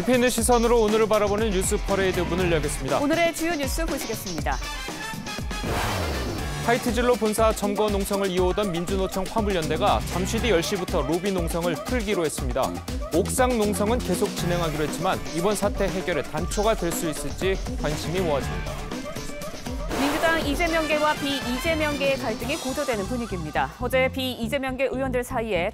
깊이 있는 시선으로 오늘을 바라보는 뉴스 퍼레이드 문을 열겠습니다. 오늘의 주요 뉴스 보시겠습니다. 하이트진로 본사 점거 농성을 이어오던 민주노총 화물연대가 잠시 뒤 10시부터 로비 농성을 풀기로 했습니다. 옥상 농성은 계속 진행하기로 했지만 이번 사태 해결의 단초가 될 수 있을지 관심이 모아집니다. 민주당 이재명계와 비이재명계의 갈등이 고조되는 분위기입니다. 어제 비이재명계 의원들 사이에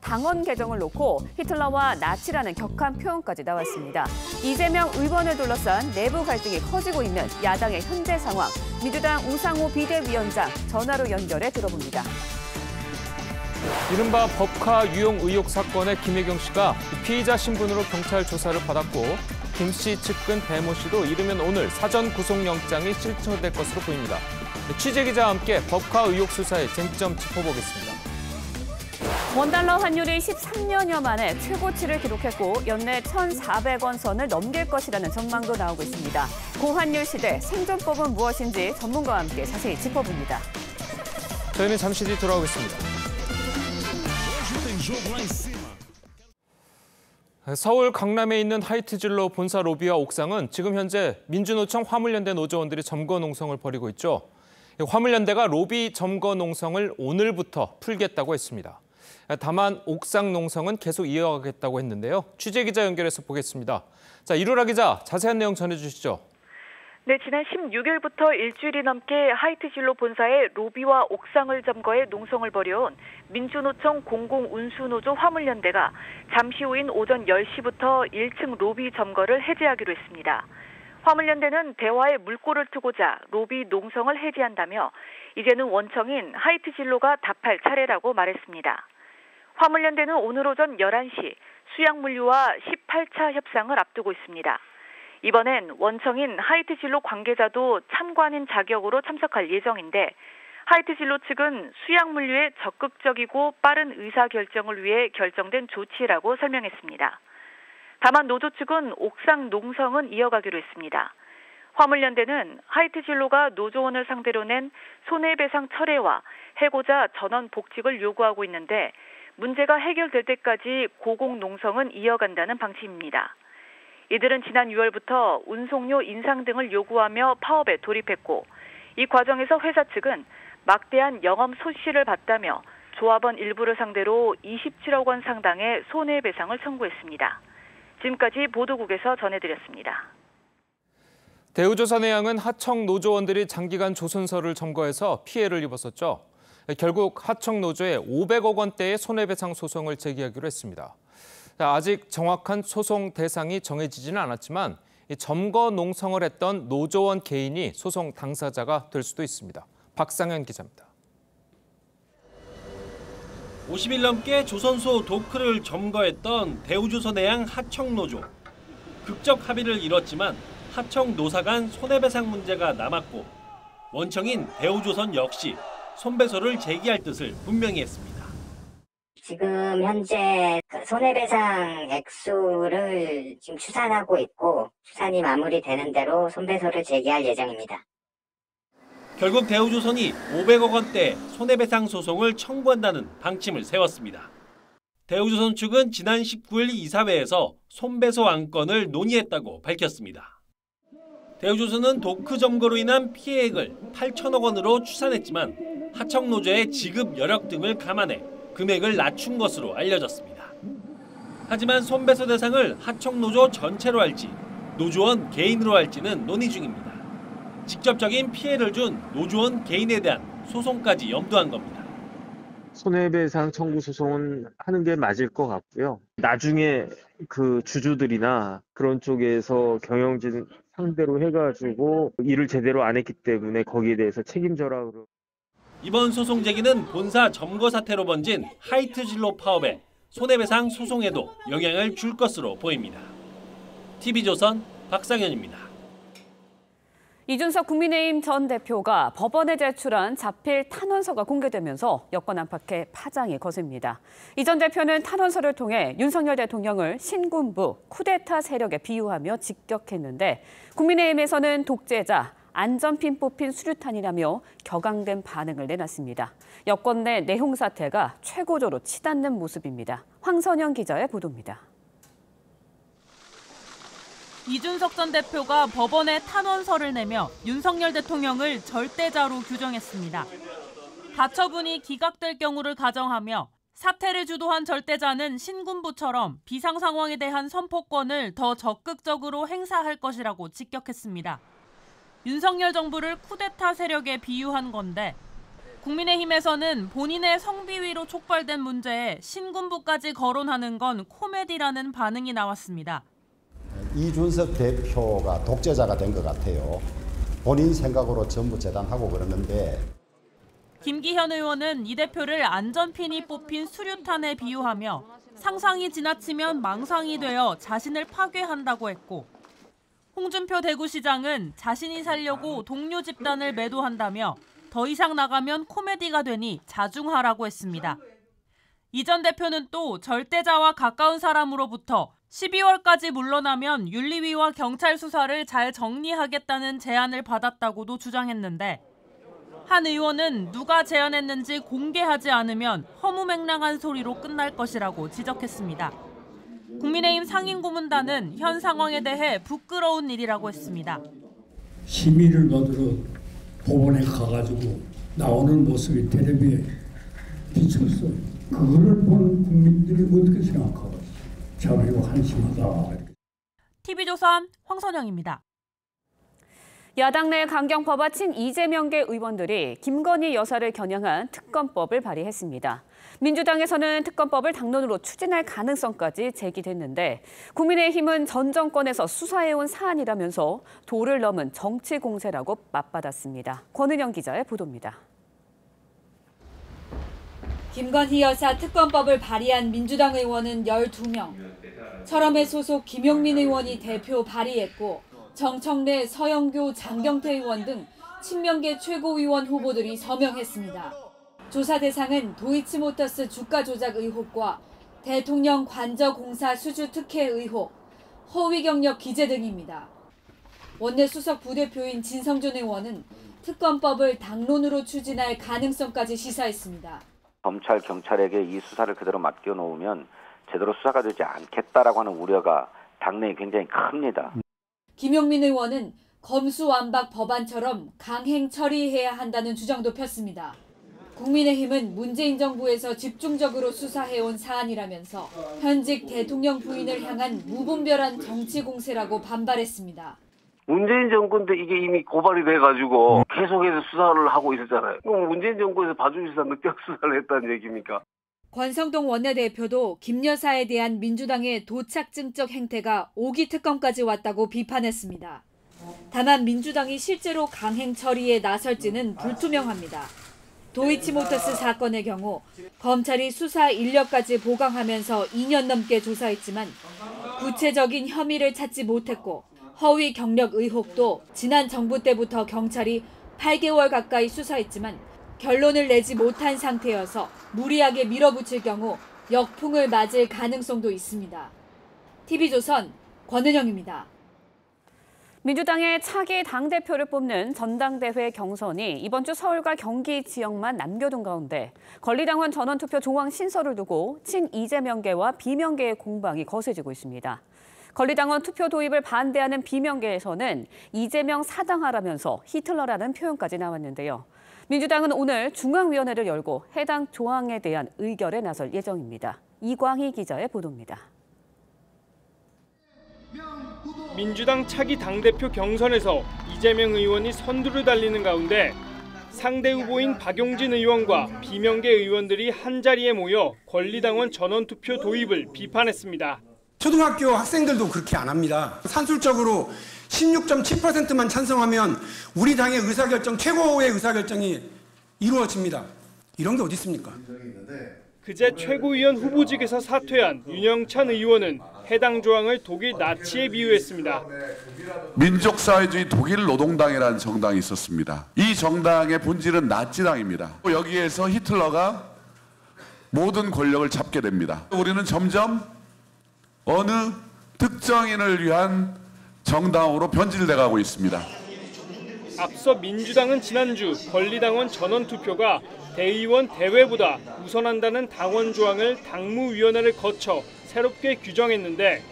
당원 개정을 놓고 히틀러와 나치라는 격한 표현까지 나왔습니다. 이재명 의원을 둘러싼 내부 갈등이 커지고 있는 야당의 현재 상황, 민주당 우상호 비대위원장 전화로 연결해 들어봅니다. 이른바 법카 유용 의혹 사건의 김혜경 씨가 피의자 신분으로 경찰 조사를 받았고 김 씨 측근 배모 씨도 이르면 오늘 사전 구속영장이 실천될 것으로 보입니다. 취재기자와 함께 법카 의혹 수사의 쟁점 짚어보겠습니다. 원달러 환율이 13년여 만에 최고치를 기록했고 연내 1,400원 선을 넘길 것이라는 전망도 나오고 있습니다. 고환율 시대 생존법은 무엇인지 전문가와 함께 자세히 짚어봅니다. 저희는 잠시 뒤 돌아오겠습니다. 서울 강남에 있는 하이트진로 본사 로비와 옥상은 지금 현재 민주노총 화물연대 노조원들이 점거 농성을 벌이고 있죠. 화물연대가 로비 점거 농성을 오늘부터 풀겠다고 했습니다. 다만 옥상 농성은 계속 이어가겠다고 했는데요. 취재기자 연결해서 보겠습니다. 자, 이루라 기자, 자세한 내용 전해주시죠. 네, 지난 16일부터 일주일이 넘게 하이트진로 본사의 로비와 옥상을 점거해 농성을 벌여온 민주노총 공공운수노조 화물연대가 잠시 후인 오전 10시부터 1층 로비 점거를 해제하기로 했습니다. 화물연대는 대화에 물꼬를 트고자 로비 농성을 해제한다며 이제는 원청인 하이트진로가 답할 차례라고 말했습니다. 화물연대는 오늘 오전 11시 수약물류와 18차 협상을 앞두고 있습니다. 이번엔 원청인 하이트진로 관계자도 참관인 자격으로 참석할 예정인데 하이트진로 측은 수약물류의 적극적이고 빠른 의사결정을 위해 결정된 조치라고 설명했습니다. 다만 노조 측은 옥상 농성은 이어가기로 했습니다. 화물연대는 하이트진로가 노조원을 상대로 낸 손해배상 철회와 해고자 전원 복직을 요구하고 있는데 문제가 해결될 때까지 고공농성은 이어간다는 방침입니다. 이들은 지난 6월부터 운송료 인상 등을 요구하며 파업에 돌입했고 이 과정에서 회사 측은 막대한 영업 손실을 봤다며 조합원 일부를 상대로 27억 원 상당의 손해배상을 청구했습니다. 지금까지 보도국에서 전해드렸습니다. 대우조선해양은 하청 노조원들이 장기간 조선설을 점거해서 피해를 입었었죠. 결국 하청 노조에 500억 원대의 손해배상 소송을 제기하기로 했습니다. 아직 정확한 소송 대상이 정해지지는 않았지만 점거 농성을 했던 노조원 개인이 소송 당사자가 될 수도 있습니다. 박상현 기자입니다. 50일 넘게 조선소 도크를 점거했던 대우조선해양 하청노조. 극적 합의를 이뤘지만 하청 노사 간 손해배상 문제가 남았고 원청인 대우조선 역시 손배소를 제기할 뜻을 분명히 했습니다. 지금 현재 손해배상 액수를 지금 추산하고 있고 추산이 마무리되는 대로 손배소를 제기할 예정입니다. 결국 대우조선이 500억 원대 손해배상 소송을 청구한다는 방침을 세웠습니다. 대우조선 측은 지난 19일 이사회에서 손배소 안건을 논의했다고 밝혔습니다. 대우조선은 도크 점거로 인한 피해액을 8천억 원으로 추산했지만 하청노조의 지급 여력 등을 감안해 금액을 낮춘 것으로 알려졌습니다. 하지만 손배소 대상을 하청노조 전체로 할지 노조원 개인으로 할지는 논의 중입니다. 직접적인 피해를 준 노조원 개인에 대한 소송까지 염두한 겁니다. 손해배상 청구 소송은 하는 게 맞을 것 같고요. 나중에 그 주주들이나 그런 쪽에서 경영진 상대로 해가지고 일을 제대로 안 했기 때문에 거기에 대해서 책임져라. 이번 소송 제기는 본사 점거 사태로 번진 하이트진로 파업에 손해배상 소송에도 영향을 줄 것으로 보입니다. TV조선 박상현입니다. 이준석 국민의힘 전 대표가 법원에 제출한 자필 탄원서가 공개되면서 여권 안팎에 파장이 거셉니다. 이 전 대표는 탄원서를 통해 윤석열 대통령을 신군부, 쿠데타 세력에 비유하며 직격했는데 국민의힘에서는 독재자, 안전핀 뽑힌 수류탄이라며 격앙된 반응을 내놨습니다. 여권 내 내홍 사태가 최고조로 치닫는 모습입니다. 황선영 기자의 보도입니다. 이준석 전 대표가 법원에 탄원서를 내며 윤석열 대통령을 절대자로 규정했습니다. 가처분이 기각될 경우를 가정하며 사태를 주도한 절대자는 신군부처럼 비상 상황에 대한 선포권을 더 적극적으로 행사할 것이라고 직격했습니다. 윤석열 정부를 쿠데타 세력에 비유한 건데 국민의힘에서는 본인의 성비위로 촉발된 문제에 신군부까지 거론하는 건 코미디라는 반응이 나왔습니다. 이준석 대표가 독재자가 된 것 같아요. 본인 생각으로 전부 재단하고 그러는데. 김기현 의원은 이 대표를 안전핀이 뽑힌 수류탄에 비유하며 상상이 지나치면 망상이 되어 자신을 파괴한다고 했고 홍준표 대구시장은 자신이 살려고 동료 집단을 매도한다며 더 이상 나가면 코미디가 되니 자중하라고 했습니다. 이 전 대표는 또 절대자와 가까운 사람으로부터 12월까지 물러나면 윤리위와 경찰 수사를 잘 정리하겠다는 제안을 받았다고도 주장했는데 한 의원은 누가 제안했는지 공개하지 않으면 허무맹랑한 소리로 끝날 것이라고 지적했습니다. 국민의힘 상임고문단은 현 상황에 대해 부끄러운 일이라고 했습니다. 시민을 받으러 법원에 가가지고 나오는 모습이 텔레비에 비쳤어. 그거를 본 국민들이 어떻게 생각하고 자비로 한심하다. TV조선 황선영입니다. 야당 내 강경파와 친이재명계 의원들이 김건희 여사를 겨냥한 특검법을 발의했습니다. 민주당에서는 특검법을 당론으로 추진할 가능성까지 제기됐는데 국민의힘은 전 정권에서 수사해온 사안이라면서 도를 넘은 정치 공세라고 맞받았습니다. 권은영 기자의 보도입니다. 김건희 여사 특검법을 발의한 민주당 의원은 12명. 철험의 소속 김용민 의원이 대표 발의했고 정청래, 서영교, 장경태 의원 등 친명계 최고위원 후보들이 서명했습니다. 조사 대상은 도이치모터스 주가 조작 의혹과 대통령 관저 공사 수주 특혜 의혹, 허위 경력 기재 등입니다. 원내수석 부대표인 진성준 의원은 특검법을 당론으로 추진할 가능성까지 시사했습니다. 검찰, 경찰에게 이 수사를 그대로 맡겨놓으면 제대로 수사가 되지 않겠다라고 하는 우려가 당내에 굉장히 큽니다. 김용민 의원은 검수완박 법안처럼 강행 처리해야 한다는 주장도 폈습니다. 국민의힘은 문재인 정부에서 집중적으로 수사해온 사안이라면서 현직 대통령 부인을 향한 무분별한 정치 공세라고 반발했습니다. 문재인 정권 때 이게 이미 고발이 돼가지고 계속해서 수사를 하고 있었잖아요. 그럼 문재인 정부에서 봐주시다 늦게 수사를 했다는 얘기입니까? 권성동 원내대표도 김 여사에 대한 민주당의 도착증적 행태가 5기 특검까지 왔다고 비판했습니다. 다만 민주당이 실제로 강행 처리에 나설지는 불투명합니다. 도이치모터스 사건의 경우 검찰이 수사 인력까지 보강하면서 2년 넘게 조사했지만 구체적인 혐의를 찾지 못했고 허위 경력 의혹도 지난 정부 때부터 경찰이 8개월 가까이 수사했지만 결론을 내지 못한 상태여서 무리하게 밀어붙일 경우 역풍을 맞을 가능성도 있습니다. TV조선 권은영입니다. 민주당의 차기 당대표를 뽑는 전당대회 경선이 이번 주 서울과 경기 지역만 남겨둔 가운데 권리당원 전원투표 종황 신설을 두고 친이재명계와 비명계의 공방이 거세지고 있습니다. 권리당원 투표 도입을 반대하는 비명계에서는 이재명 사당화라면서 히틀러라는 표현까지 나왔는데요. 민주당은 오늘 중앙위원회를 열고 해당 조항에 대한 의결에 나설 예정입니다. 이광희 기자의 보도입니다. 민주당 차기 당대표 경선에서 이재명 의원이 선두를 달리는 가운데 상대 후보인 박용진 의원과 비명계 의원들이 한자리에 모여 권리당원 전원투표 도입을 비판했습니다. 초등학교 학생들도 그렇게 안 합니다. 산술적으로 16.7%만 찬성하면 우리 당의 의사결정, 최고의 의사결정이 이루어집니다. 이런 게 어디 있습니까? 그제 최고위원 후보직에서 사퇴한 윤영찬 의원은 해당 조항을 독일 나치에 비유했습니다. 민족사회주의 독일 노동당이라는 정당이 있었습니다. 이 정당의 본질은 나치당입니다. 여기에서 히틀러가 모든 권력을 잡게 됩니다. 우리는 점점 어느 특정인을 위한 정당으로 변질돼가고 있습니다. 앞서 민주당은 지난주 권리당원 전원투표가 대의원 대회보다 우선한다는 당원 조항을 당무위원회를 거쳐 새롭게 규정했는데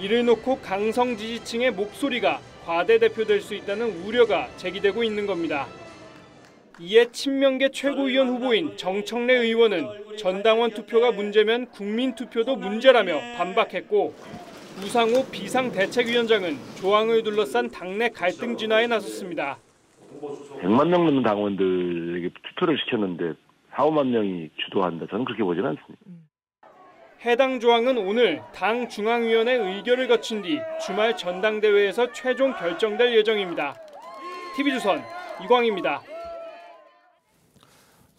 이를 놓고 강성 지지층의 목소리가 과대대표될 수 있다는 우려가 제기되고 있는 겁니다. 이에 친명계 최고위원 후보인 정청래 의원은 전당원 투표가 문제면 국민투표도 문제라며 반박했고, 우상호 비상대책위원장은 조항을 둘러싼 당내 갈등 진화에 나섰습니다. 100만 명 넘는 당원들에게 투표를 시켰는데 4, 5만 명이 주도한다. 저는 그렇게 보지는 않습니다. 해당 조항은 오늘 당 중앙위원회 의결을 거친 뒤 주말 전당대회에서 최종 결정될 예정입니다. TV조선 이광희입니다.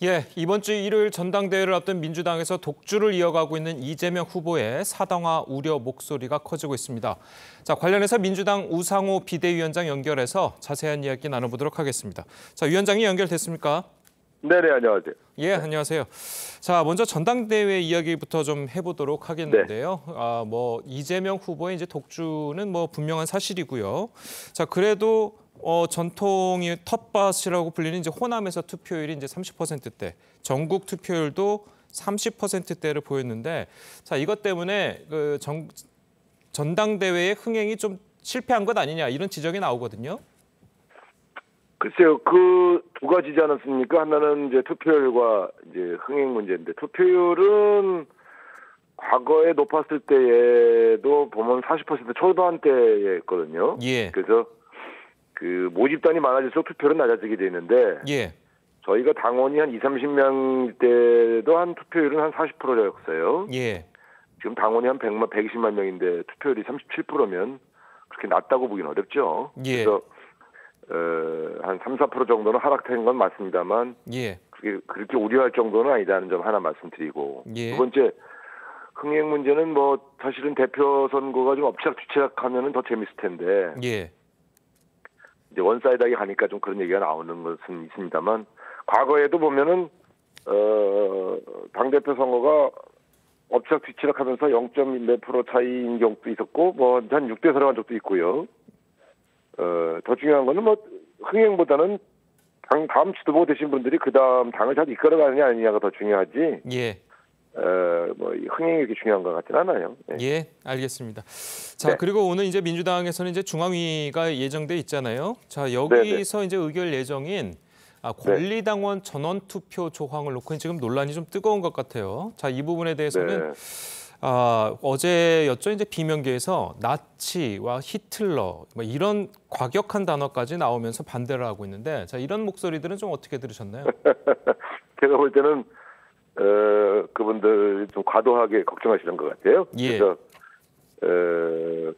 예, 이번 주 일요일 전당대회를 앞둔 민주당에서 독주를 이어가고 있는 이재명 후보의 사당화 우려 목소리가 커지고 있습니다. 자, 관련해서 민주당 우상호 비대위원장 연결해서 자세한 이야기 나눠보도록 하겠습니다. 자, 위원장이 연결됐습니까? 네네, 안녕하세요. 예, 안녕하세요. 자, 먼저 전당대회 이야기부터 좀 해보도록 하겠는데요. 네. 이재명 후보의 이제 독주는 분명한 사실이고요. 자, 그래도 전통이 텃밭이라고 불리는 이제 호남에서 투표율이 이제 30%대, 전국 투표율도 30%대를 보였는데, 자, 이것 때문에 전당대회의 흥행이 좀 실패한 것 아니냐, 이런 지적이 나오거든요. 글쎄요, 그 두 가지지 않았습니까? 하나는 이제 투표율과 이제 흥행 문제인데, 투표율은 과거에 높았을 때에도 보면 40% 초반대였거든요. 예. 그래서 그 모집단이 많아질수록 투표율은 낮아지게 되는데, 예, 저희가 당원이 한 2, 30명 때도 한 투표율은 한 40%였어요. 예. 지금 당원이 한 100만, 120만 명인데 투표율이 37%면 그렇게 낮다고 보기는 어렵죠. 예. 그래서 한 3, 4% 정도는 하락된 건 맞습니다만, 예, 그렇게 우려할 정도는 아니다는 점 하나 말씀드리고, 예, 두 번째 흥행 문제는 사실은 대표 선거가 좀 엎치락뒤치락하면은 더 재밌을 텐데, 예, 이제 원사이드하게 가니까 좀 그런 얘기가 나오는 것은 있습니다만, 과거에도 보면은 당대표 선거가 엎치락뒤치락하면서 0.몇 프로 차이인 경우도 있었고, 한 6대4로 간 적도 있고요. 더 중요한 거는 흥행보다는 당 다음 지도부 되신 분들이 그 다음 당을 잘 이끌어가느냐 아니냐가 더 중요하지. 예. 흥행이 이렇게 중요한 것 같지는 않아요. 네. 예, 알겠습니다. 자, 네. 그리고 오늘 이제 민주당에서는 이제 중앙위가 예정돼 있잖아요. 자, 여기서 네네. 이제 의결 예정인 권리당원 전원 투표 조항을 놓고 지금 논란이 좀 뜨거운 것 같아요. 자, 이 부분에 대해서는. 네. 어제였죠. 이제 비명계에서 나치와 히틀러 이런 과격한 단어까지 나오면서 반대를 하고 있는데, 자, 이런 목소리들은 좀 어떻게 들으셨나요? 제가 볼 때는 그분들 좀 과도하게 걱정하시는 것 같아요. 예. 그래서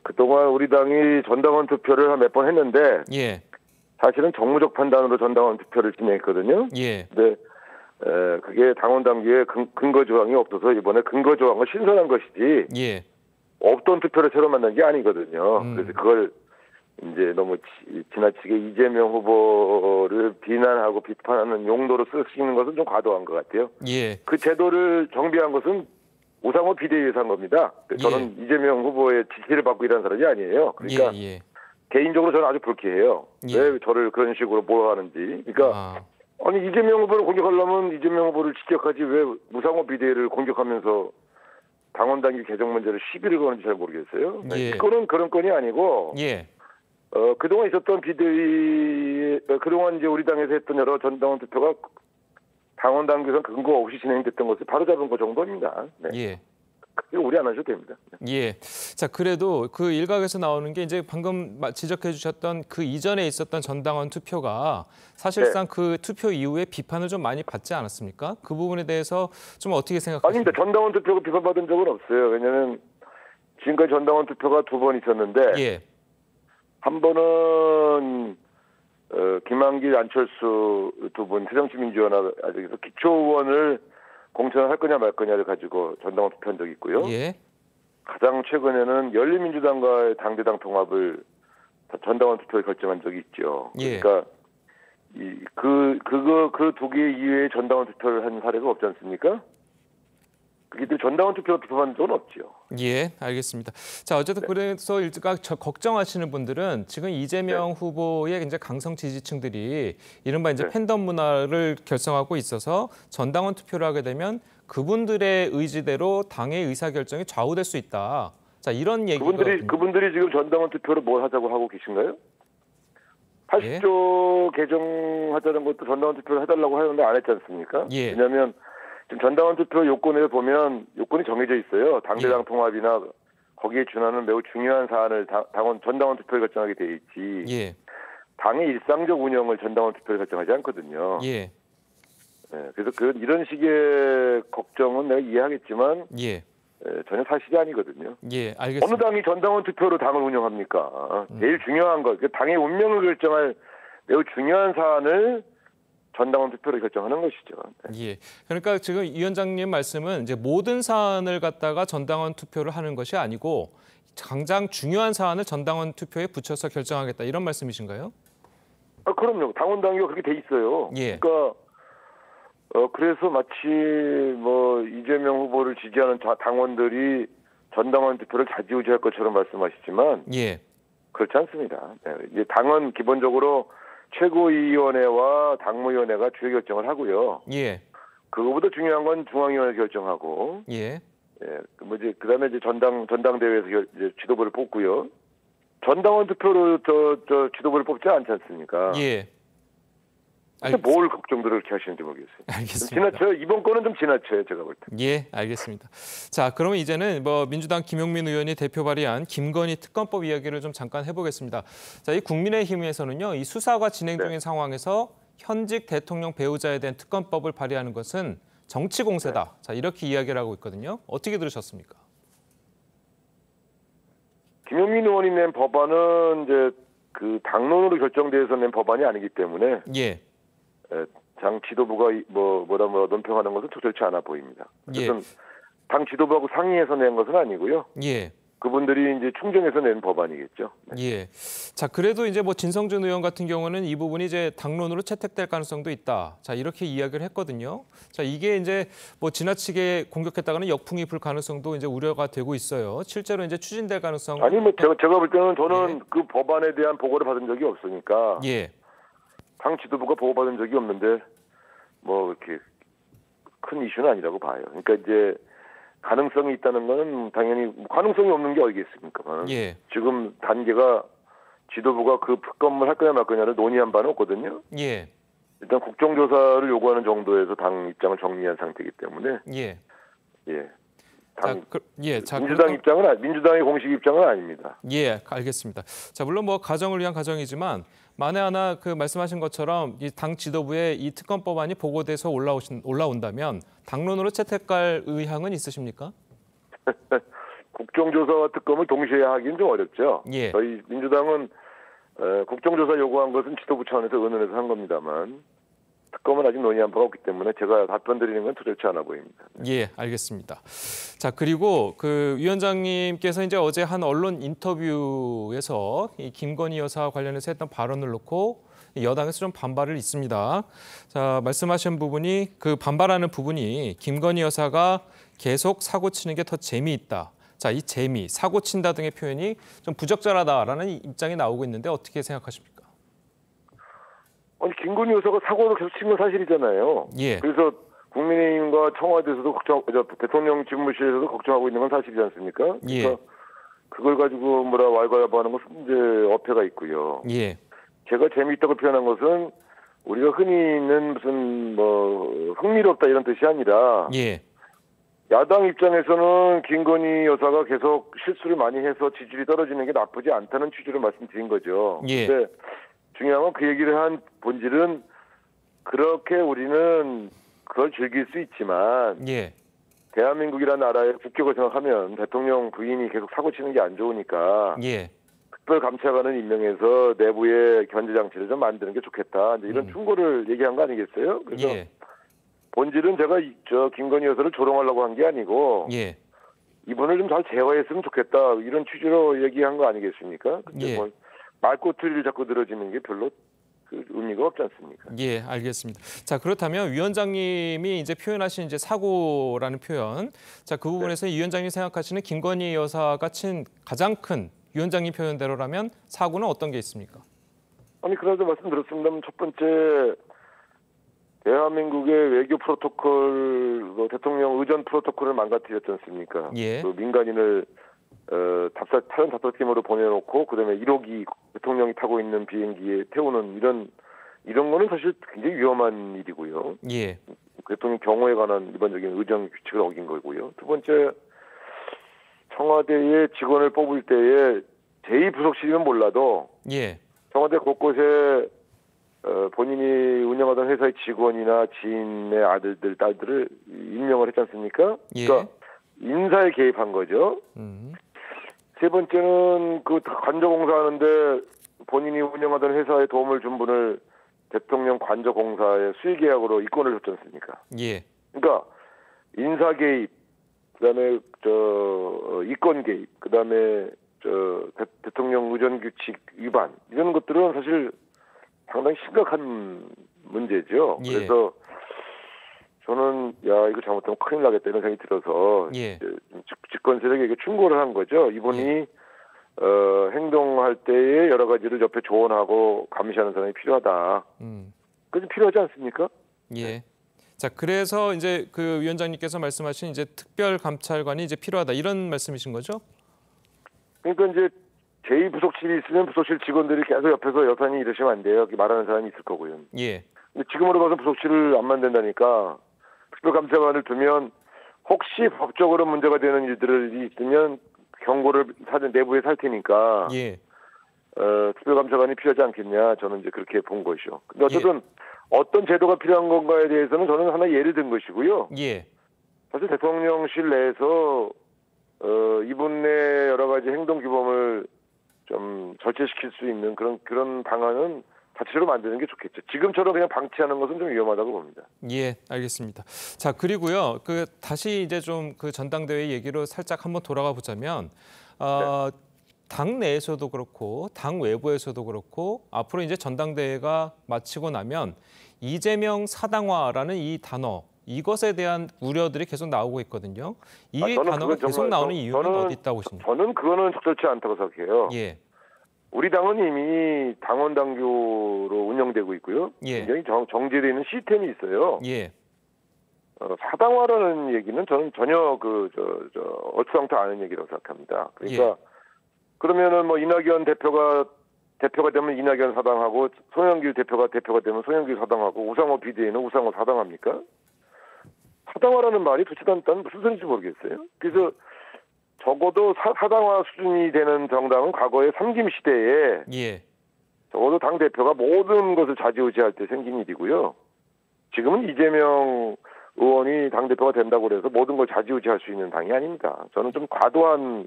그동안 우리 당이 전당원 투표를 한 몇 번 했는데, 예, 사실은 정무적 판단으로 전당원 투표를 진행했거든요. 예. 근데 그게 당원 당규에 근거 조항이 없어서 이번에 근거 조항을 신설한 것이지, 예, 없던 투표를 새로 만든 게 아니거든요. 그래서 그걸 이제 너무 지나치게 이재명 후보를 비난하고 비판하는 용도로 쓰시는 것은 좀 과도한 것 같아요. 예. 그 제도를 정비한 것은 우상호 비대위에서 한 겁니다. 저는, 예, 이재명 후보의 지시를 받고 일하는 사람이 아니에요. 그러니까, 예, 예, 개인적으로 저는 아주 불쾌해요. 예. 왜 저를 그런 식으로 몰아가는지. 그러니까. 아니, 이재명 후보를 공격하려면 이재명 후보를 직격하지 왜 우상호 비대위를 공격하면서 당원당규 개정 문제를 시비를 거는지 잘 모르겠어요. 예. 그건 그런 건이 아니고, 예, 그동안 있었던 비대위, 그동안 이제 우리 당에서 했던 여러 전당원 투표가 당원당규상 근거 없이 진행됐던 것을 바로잡은 것 정도입니다. 네. 예. 이거 우리 안 하셔도 됩니다. 예. 자, 그래도 그 일각에서 나오는 게 이제 방금 지적해 주셨던 그 이전에 있었던 전당원 투표가 사실상, 네, 그 투표 이후에 비판을 좀 많이 받지 않았습니까? 그 부분에 대해서 좀 어떻게 생각하십니까? 아닙니다. 전당원 투표가 비판받은 적은 없어요. 왜냐하면 지금까지 전당원 투표가 두 번 있었는데, 예, 한 번은 김한길, 안철수 두 분 새정치민주연합 아직에서 기초의원을 공천을 할 거냐 말 거냐를 가지고 전당원 투표한 적이 있고요. 예. 가장 최근에는 열린민주당과의 당대당 통합을 전당원 투표를 결정한 적이 있죠. 예. 그러니까 그 두 개 이외에 전당원 투표를 한 사례가 없지 않습니까? 그렇기 때문에 전당원 투표가 비판받은 적은 없죠. 예, 알겠습니다. 자, 어쨌든, 네, 그래서 일단 걱정하시는 분들은 지금 이재명, 네, 후보의 이제 강성 지지층들이 이른바 이제, 네, 팬덤 문화를 결성하고 있어서 전당원 투표를 하게 되면 그분들의 의지대로 당의 의사결정이 좌우될 수 있다. 자, 이런 얘기가 그분들이 지금 전당원 투표로 뭘 하자고 하고 계신가요? 80조 예? 개정하자는 것도 전당원 투표를 해달라고 하는데 안 했지 않습니까? 예. 왜냐하면 지금 전당원 투표 요건을 보면 요건이 정해져 있어요. 당대당 예. 통합이나 거기에 준하는 매우 중요한 사안을 전당원 투표를 결정하게 돼 있지. 예. 당의 일상적 운영을 전당원 투표를 결정하지 않거든요. 예. 네, 그래서 이런 식의 걱정은 내가 이해하겠지만 예. 전혀 사실이 아니거든요. 예, 알겠습니다. 어느 당이 전당원 투표로 당을 운영합니까? 제일 중요한 것, 당의 운명을 결정할 매우 중요한 사안을 전당원 투표로 결정하는 것이죠. 네. 예. 그러니까 지금 이 위원장님 말씀은 이제 모든 사안을 갖다가 전당원 투표를 하는 것이 아니고 당장 중요한 사안을 전당원 투표에 붙여서 결정하겠다 이런 말씀이신가요? 아, 그럼요. 당원 당규가 그렇게 돼 있어요. 예. 그러니까 그래서 마치 뭐 이재명 후보를 지지하는 당원들이 전당원 투표를 좌지우지할 것처럼 말씀하시지만 예. 그렇지 않습니다. 네. 이제 당은 기본적으로 최고위원회와 당무위원회가 주요 결정을 하고요. 예. 그거보다 중요한 건 중앙위원회 결정하고. 예. 예. 뭐 이제 그다음에 이제 전당대회에서 이제 지도부를 뽑고요. 전당원 투표로 저 지도부를 뽑지 않지 않습니까? 예. 뭘 걱정들을 이렇게 하시는지 모르겠어요. 알겠습니다. 지나쳐요. 이번 거는 좀 지나쳐요. 제가 볼 때. 예, 알겠습니다. 자, 그러면 이제는 뭐 민주당 김용민 의원이 대표 발의한 김건희 특검법 이야기를 좀 잠깐 해보겠습니다. 자, 이 국민의힘에서는요, 이 수사가 진행 중인 네. 상황에서 현직 대통령 배우자에 대한 특검법을 발의하는 것은 정치 공세다. 네. 자, 이렇게 이야기를 하고 있거든요. 어떻게 들으셨습니까? 김용민 의원이 낸 법안은 이제 그 당론으로 결정돼서 낸 법안이 아니기 때문에. 예. 당 지도부가 뭐라 논평하는 것은 적절치 않아 보입니다. 그래서 예. 당 지도부하고 상의해서 낸 것은 아니고요. 예. 그분들이 이제 충정해서 낸 법안이겠죠. 네. 예. 자, 그래도 이제 뭐 진성준 의원 같은 경우는 이 부분이 이제 당론으로 채택될 가능성도 있다. 자, 이렇게 이야기를 했거든요. 자, 이게 이제 뭐 지나치게 공격했다가는 역풍이 불 가능성도 이제 우려가 되고 있어요. 실제로 이제 추진될 가능성 아니 뭐 제가 볼 때는 저는 예. 그 법안에 대한 보고를 받은 적이 없으니까. 예. 당 지도부가 보고받은 적이 없는데 뭐 이렇게 큰 이슈는 아니라고 봐요. 그러니까 이제 가능성이 있다는 건 당연히 가능성이 없는 게 어디겠습니까? 예. 지금 단계가 지도부가 그 특검을 할 거냐 말 거냐를 논의한 바는 없거든요. 예. 일단 국정조사를 요구하는 정도에서 당 입장을 정리한 상태이기 때문에 예. 예. 민주당 입장은 민주당의 공식 입장은 아닙니다. 예, 알겠습니다. 자, 물론 뭐 가정을 위한 가정이지만 만에 하나 그 말씀하신 것처럼 이 당 지도부의 이 특검 법안이 보고돼서 올라온다면 당론으로 채택할 의향은 있으십니까? 국정조사와 특검을 동시에 하긴 좀 어렵죠. 예. 저희 민주당은 국정조사 요구한 것은 지도부 차원에서 의논해서 한 겁니다만. 특검은 아직 논의한 바가 없기 때문에 제가 답변 드리는 건 도대체 않아 보입니다. 예, 알겠습니다. 자, 그리고 그 위원장님께서 이제 어제 한 언론 인터뷰에서 이 김건희 여사와 관련해서 했던 발언을 놓고 여당에서 좀 반발을 있습니다. 자, 말씀하신 부분이 그 반발하는 부분이 김건희 여사가 계속 사고 치는 게 더 재미있다. 자, 이 재미, 사고 친다 등의 표현이 좀 부적절하다라는 입장이 나오고 있는데 어떻게 생각하십니까? 아니, 김건희 여사가 사고를 계속 친 건 사실이잖아요. 예. 그래서 국민의힘과 청와대에서도 대통령 집무실에서도 걱정하고 있는 건 사실이지 않습니까? 예. 그래서 그걸 가지고 뭐라 왈가왈부하는 것은 이제 어폐가 있고요. 예. 제가 재미있다고 표현한 것은 우리가 흔히 있는 무슨 뭐 흥미롭다 이런 뜻이 아니라 예. 야당 입장에서는 김건희 여사가 계속 실수를 많이 해서 지지율이 떨어지는 게 나쁘지 않다는 취지로 말씀드린 거죠. 예. 근데 중요한 건 그 얘기를 한 본질은 그렇게 우리는 그걸 즐길 수 있지만 예. 대한민국이라는 나라의 국격을 생각하면 대통령 부인이 계속 사고치는 게 안 좋으니까 예. 특별감찰관을 임명해서 내부의 견제장치를 좀 만드는 게 좋겠다. 이제 이런 충고를 얘기한 거 아니겠어요? 그래서 예. 본질은 제가 김건희 여사를 조롱하려고 한 게 아니고 예. 이분을 좀 잘 제어했으면 좋겠다. 이런 취지로 얘기한 거 아니겠습니까? 예. 뭐 말꼬투리를 자꾸 늘어지는 게 별로 그 의미가 없지 않습니까? 예, 알겠습니다. 자, 그렇다면 위원장님이 이제 표현하신 이제 사고라는 표현, 자, 그 부분에서 네. 이 위원장님이 생각하시는 김건희 여사가 친 가장 큰 위원장님 표현대로라면 사고는 어떤 게 있습니까? 아니, 그나저나 말씀드렸습니다만 첫 번째 대한민국의 외교 프로토콜, 대통령 의전 프로토콜을 망가뜨렸지 않습니까? 예. 그 민간인을 다른 답사팀으로 보내놓고 그다음에 1호기 대통령이 타고 있는 비행기에 태우는 이런 거는 사실 굉장히 위험한 일이고요. 예. 대통령 경호에 관한 일반적인 의정 규칙을 어긴 거고요. 두 번째, 청와대의 직원을 뽑을 때에 제2부속실이면 몰라도 예. 청와대 곳곳에 본인이 운영하던 회사의 직원이나 지인의 아들들, 딸들을 임명을 했지 않습니까? 예. 그러니까 인사에 개입한 거죠. 세 번째는 그 관저공사하는데 본인이 운영하던 회사에 도움을 준 분을 대통령 관저공사의 수의계약으로 이권을 줬지 않습니까? 예. 그러니까 인사 개입, 그다음에 이권 개입, 그다음에 대통령 의전 규칙 위반 이런 것들은 사실 상당히 심각한 문제죠. 예. 그래서 저는 이거 잘못하면 큰일 나겠다 이런 생각이 들어서 예. 집권 세력에게 충고를 한 거죠. 이분이 예. 행동할 때에 여러 가지를 옆에 조언하고 감시하는 사람이 필요하다. 그게 필요하지 않습니까? 예. 자, 그래서 이제 그 위원장님께서 말씀하신 이제 특별 감찰관이 이제 필요하다 이런 말씀이신 거죠? 그러니까 이제 제2부속실이 있으면 부속실 직원들이 계속 옆에서 여사님 이러시면 안 돼요. 이렇게 말하는 사람이 있을 거고요. 예. 근데 지금으로 봐서 부속실을 안 만든다니까 특별 감찰관을 두면 혹시 법적으로 문제가 되는 일들이 있으면 경고를 사전 내부에 살 테니까 예. 특별감찰관이 필요하지 않겠냐 저는 이제 그렇게 본 것이죠. 근데 어쨌든 예. 어떤 제도가 필요한 건가에 대해서는 저는 하나 예를 든 것이고요. 예. 사실 대통령실 내에서 이분의 여러 가지 행동 규범을 좀 절제시킬 수 있는 그런 방안은 자체로 만드는 게 좋겠죠. 지금처럼 그냥 방치하는 것은 좀 위험하다고 봅니다. 예, 알겠습니다. 자, 그리고요, 다시 이제 좀 전당대회 얘기로 살짝 한번 돌아가 보자면, 네. 당 내에서도 그렇고, 당 외부에서도 그렇고, 앞으로 이제 전당대회가 마치고 나면 이재명 사당화라는 이 단어, 이것에 대한 우려들이 계속 나오고 있거든요. 이 단어가 계속 나오는 이유는 어디 있다고 보십니까? 저는 그거는 적절치 않다고 생각해요. 예. 우리 당은 이미 당원 당규로 운영되고 있고요. 예. 굉장히 정제되어 있는 시스템이 있어요. 예. 사당화라는 얘기는 저는 전혀 어수상도 않은 얘기라고 생각합니다. 그러니까 예. 그러면은 이낙연 대표가 되면 이낙연 사당하고 송영길 대표가 되면 송영길 사당하고 우상호 비대위는 우상호 사당합니까? 사당화라는 말이 도대체 무슨 소리인지 모르겠어요. 그래서 적어도 사당화 수준이 되는 정당은 과거의 삼김 시대에 예. 적어도 당대표가 모든 것을 좌지우지할 때 생긴 일이고요. 지금은 이재명 의원이 당대표가 된다고 해서 모든 걸 좌지우지할 수 있는 당이 아닙니다. 저는 좀 과도한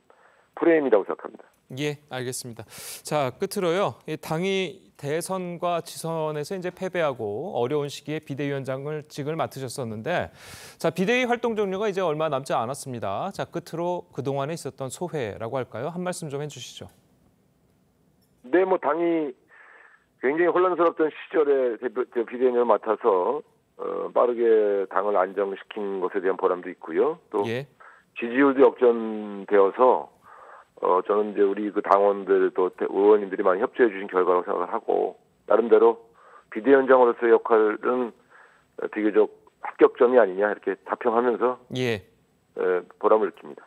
프레임이라고 생각합니다. 예, 알겠습니다. 자, 끝으로요. 당이 대선과 지선에서 이제 패배하고 어려운 시기에 비대위원장직을 맡으셨었는데, 자, 비대위 활동 종료가 이제 얼마 남지 않았습니다. 자, 끝으로 그동안에 있었던 소회라고 할까요? 한 말씀 좀 해주시죠. 네, 당이 굉장히 혼란스럽던 시절에 비대위원을 맡아서 빠르게 당을 안정시킨 것에 대한 보람도 있고요. 또 예. 지지율도 역전되어서 저는 이제 우리 당원들 또 의원님들이 많이 협조해 주신 결과라고 생각을 하고, 나름대로 비대위원장으로서의 역할은 비교적 합격점이 아니냐 이렇게 자평하면서 예. 보람을 느낍니다.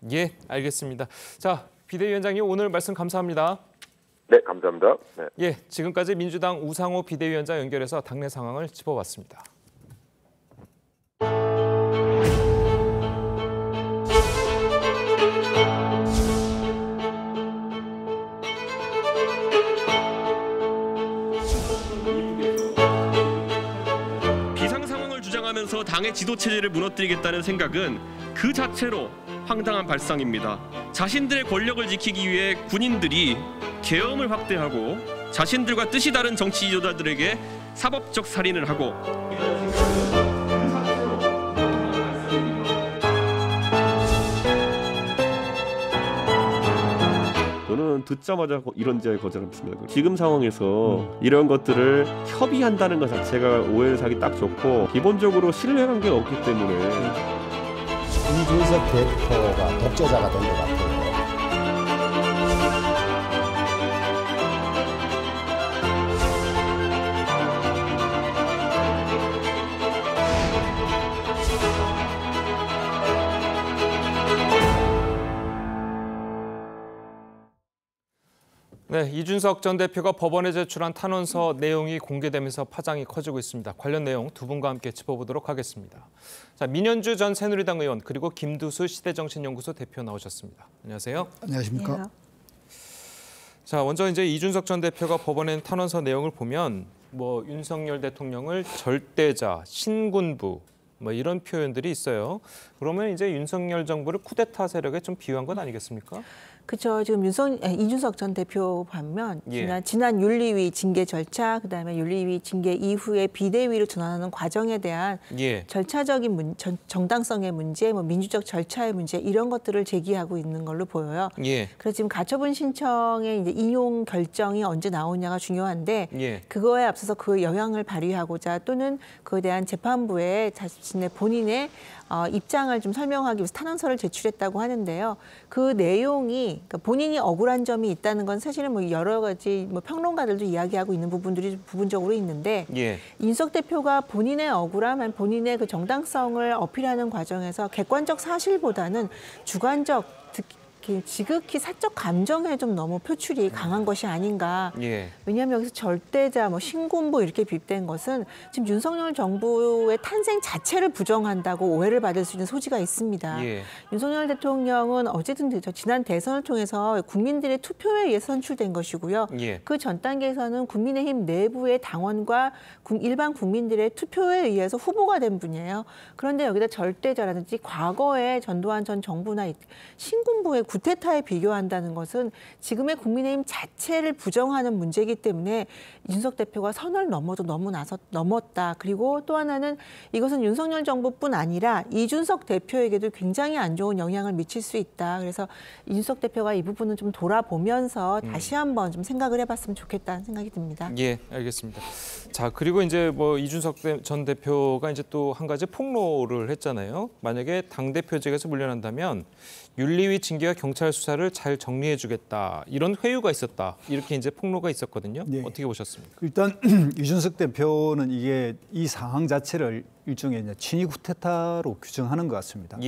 네. 예, 알겠습니다. 자, 비대위원장님 오늘 말씀 감사합니다. 네, 감사합니다. 네. 예, 지금까지 민주당 우상호 비대위원장 연결해서 당내 상황을 짚어봤습니다. 하면서 당의 지도체제를 무너뜨리겠다는 생각은 그 자체로 황당한 발상입니다. 자신들의 권력을 지키기 위해 군인들이 계엄을 확대하고 자신들과 뜻이 다른 정치 지도자들에게 사법적 살인을 하고 저는 듣자마자 이런 제안에 거절했습니다. 지금 상황에서 이런 것들을 협의한다는 것 자체가 오해를 사기 딱 좋고 기본적으로 신뢰관계가 없기 때문에 이준석 대표가 독재자가 된 것 같아요. 네, 이준석 전 대표가 법원에 제출한 탄원서 내용이 공개되면서 파장이 커지고 있습니다. 관련 내용 두 분과 함께 짚어보도록 하겠습니다. 자, 민현주 전 새누리당 의원 그리고 김두수 시대정신연구소 대표 나오셨습니다. 안녕하세요. 안녕하십니까. 자, 먼저 이제 이준석 전 대표가 법원에 탄원서 내용을 보면 뭐 윤석열 대통령을 절대자, 신군부 뭐 이런 표현들이 있어요. 그러면 이제 윤석열 정부를 쿠데타 세력에 좀 비유한 건 아니겠습니까? 그렇죠. 지금 이준석 전 대표 반면 지난 윤리위 징계 절차, 그다음에 윤리위 징계 이후에 비대위로 전환하는 과정에 대한 절차적인 정당성의 문제, 뭐 민주적 절차의 문제 이런 것들을 제기하고 있는 걸로 보여요. 그래서 지금 가처분 신청의 이제 인용 결정이 언제 나오냐가 중요한데 그거에 앞서서 그 영향을 발휘하고자 또는 그에 대한 재판부의 자신의 본인의 입장을 좀 설명하기 위해서 탄원서를 제출했다고 하는데요. 그 내용이 그러니까 본인이 억울한 점이 있다는 건 사실은 뭐 여러 가지 뭐 평론가들도 이야기하고 있는 부분들이 부분적으로 있는데 이준석 대표가 본인의 억울함, 본인의 그 정당성을 어필하는 과정에서 객관적 사실보다는 주관적 지극히 사적 감정에 좀 너무 표출이 강한 것이 아닌가. 왜냐하면 여기서 절대자, 뭐 신군부 이렇게 비입된 것은 지금 윤석열 정부의 탄생 자체를 부정한다고 오해를 받을 수 있는 소지가 있습니다. 윤석열 대통령은 어쨌든 지난 대선을 통해서 국민들의 투표에 의해 선출된 것이고요. 그 전 단계에서는 국민의힘 내부의 당원과 일반 국민들의 투표에 의해서 후보가 된 분이에요. 그런데 여기다 절대자라든지 과거에 전두환 전 정부나 신군부의 구태타에 비교한다는 것은 지금의 국민의힘 자체를 부정하는 문제이기 때문에 이준석 대표가 선을 넘어도 너무 넘었다. 그리고 또 하나는 이것은 윤석열 정부뿐 아니라 이준석 대표에게도 굉장히 안 좋은 영향을 미칠 수 있다. 그래서 이준석 대표가 이 부분은 좀 돌아보면서 다시 한번 좀 생각을 해봤으면 좋겠다는 생각이 듭니다. 예, 알겠습니다. 자, 그리고 이제 뭐 이준석 전 대표가 이제 또 한 가지 폭로를 했잖아요. 만약에 당 대표직에서 물려난다면 윤리위 징계와 경찰 수사를 잘 정리해주겠다. 이런 회유가 있었다. 이렇게 이제 폭로가 있었거든요. 어떻게 보셨습니까? 일단 이준석 대표는 이게 이 상황 자체를 일종의 친위 쿠데타로 규정하는 것 같습니다.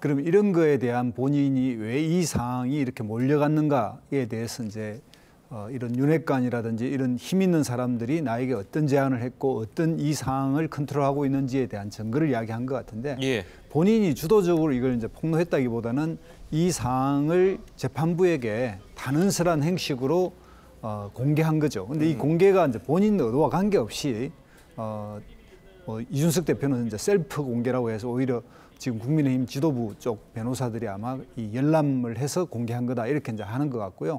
그럼 이런 거에 대한 본인이 왜 이 상황이 이렇게 몰려갔는가에 대해서 이제 이런 윤핵관이라든지 이런 힘 있는 사람들이 나에게 어떤 제안을 했고 어떤 이 상황을 컨트롤하고 있는지에 대한 증거를 이야기한 것 같은데 본인이 주도적으로 이걸 이제 폭로했다기보다는 이 상황을 재판부에게 단언설한 행식으로 공개한 거죠. 근데 이 공개가 이제 본인 의도와 관계없이 이준석 대표는 이제 셀프 공개라고 해서 오히려 지금 국민의힘 지도부 쪽 변호사들이 아마 이 열람을 해서 공개한 거다 이렇게 이제 하는 것 같고요.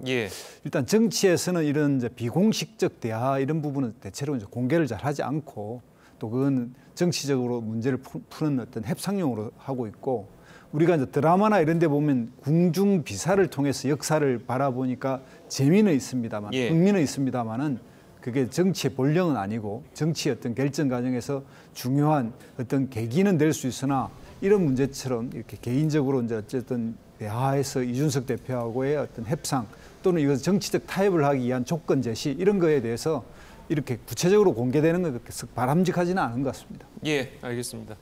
일단 정치에서는 이런 이제 비공식적 대화 이런 부분은 대체로 이제 공개를 잘 하지 않고 또 그건 정치적으로 문제를 푸는 어떤 협상용으로 하고 있고 우리가 이제 드라마나 이런 데 보면 궁중 비사를 통해서 역사를 바라보니까 재미는 있습니다만 흥미는 있습니다만은 그게 정치의 본령은 아니고 정치의 어떤 결정 과정에서 중요한 어떤 계기는 될 수 있으나 이런 문제처럼 이렇게 개인적으로 이제 어쨌든 대화에서 이준석 대표하고의 어떤 협상 또는 이것 정치적 타협을 하기 위한 조건 제시 이런 거에 대해서 이렇게 구체적으로 공개되는 건 그렇게 바람직하지는 않은 것 같습니다. 예, 알겠습니다.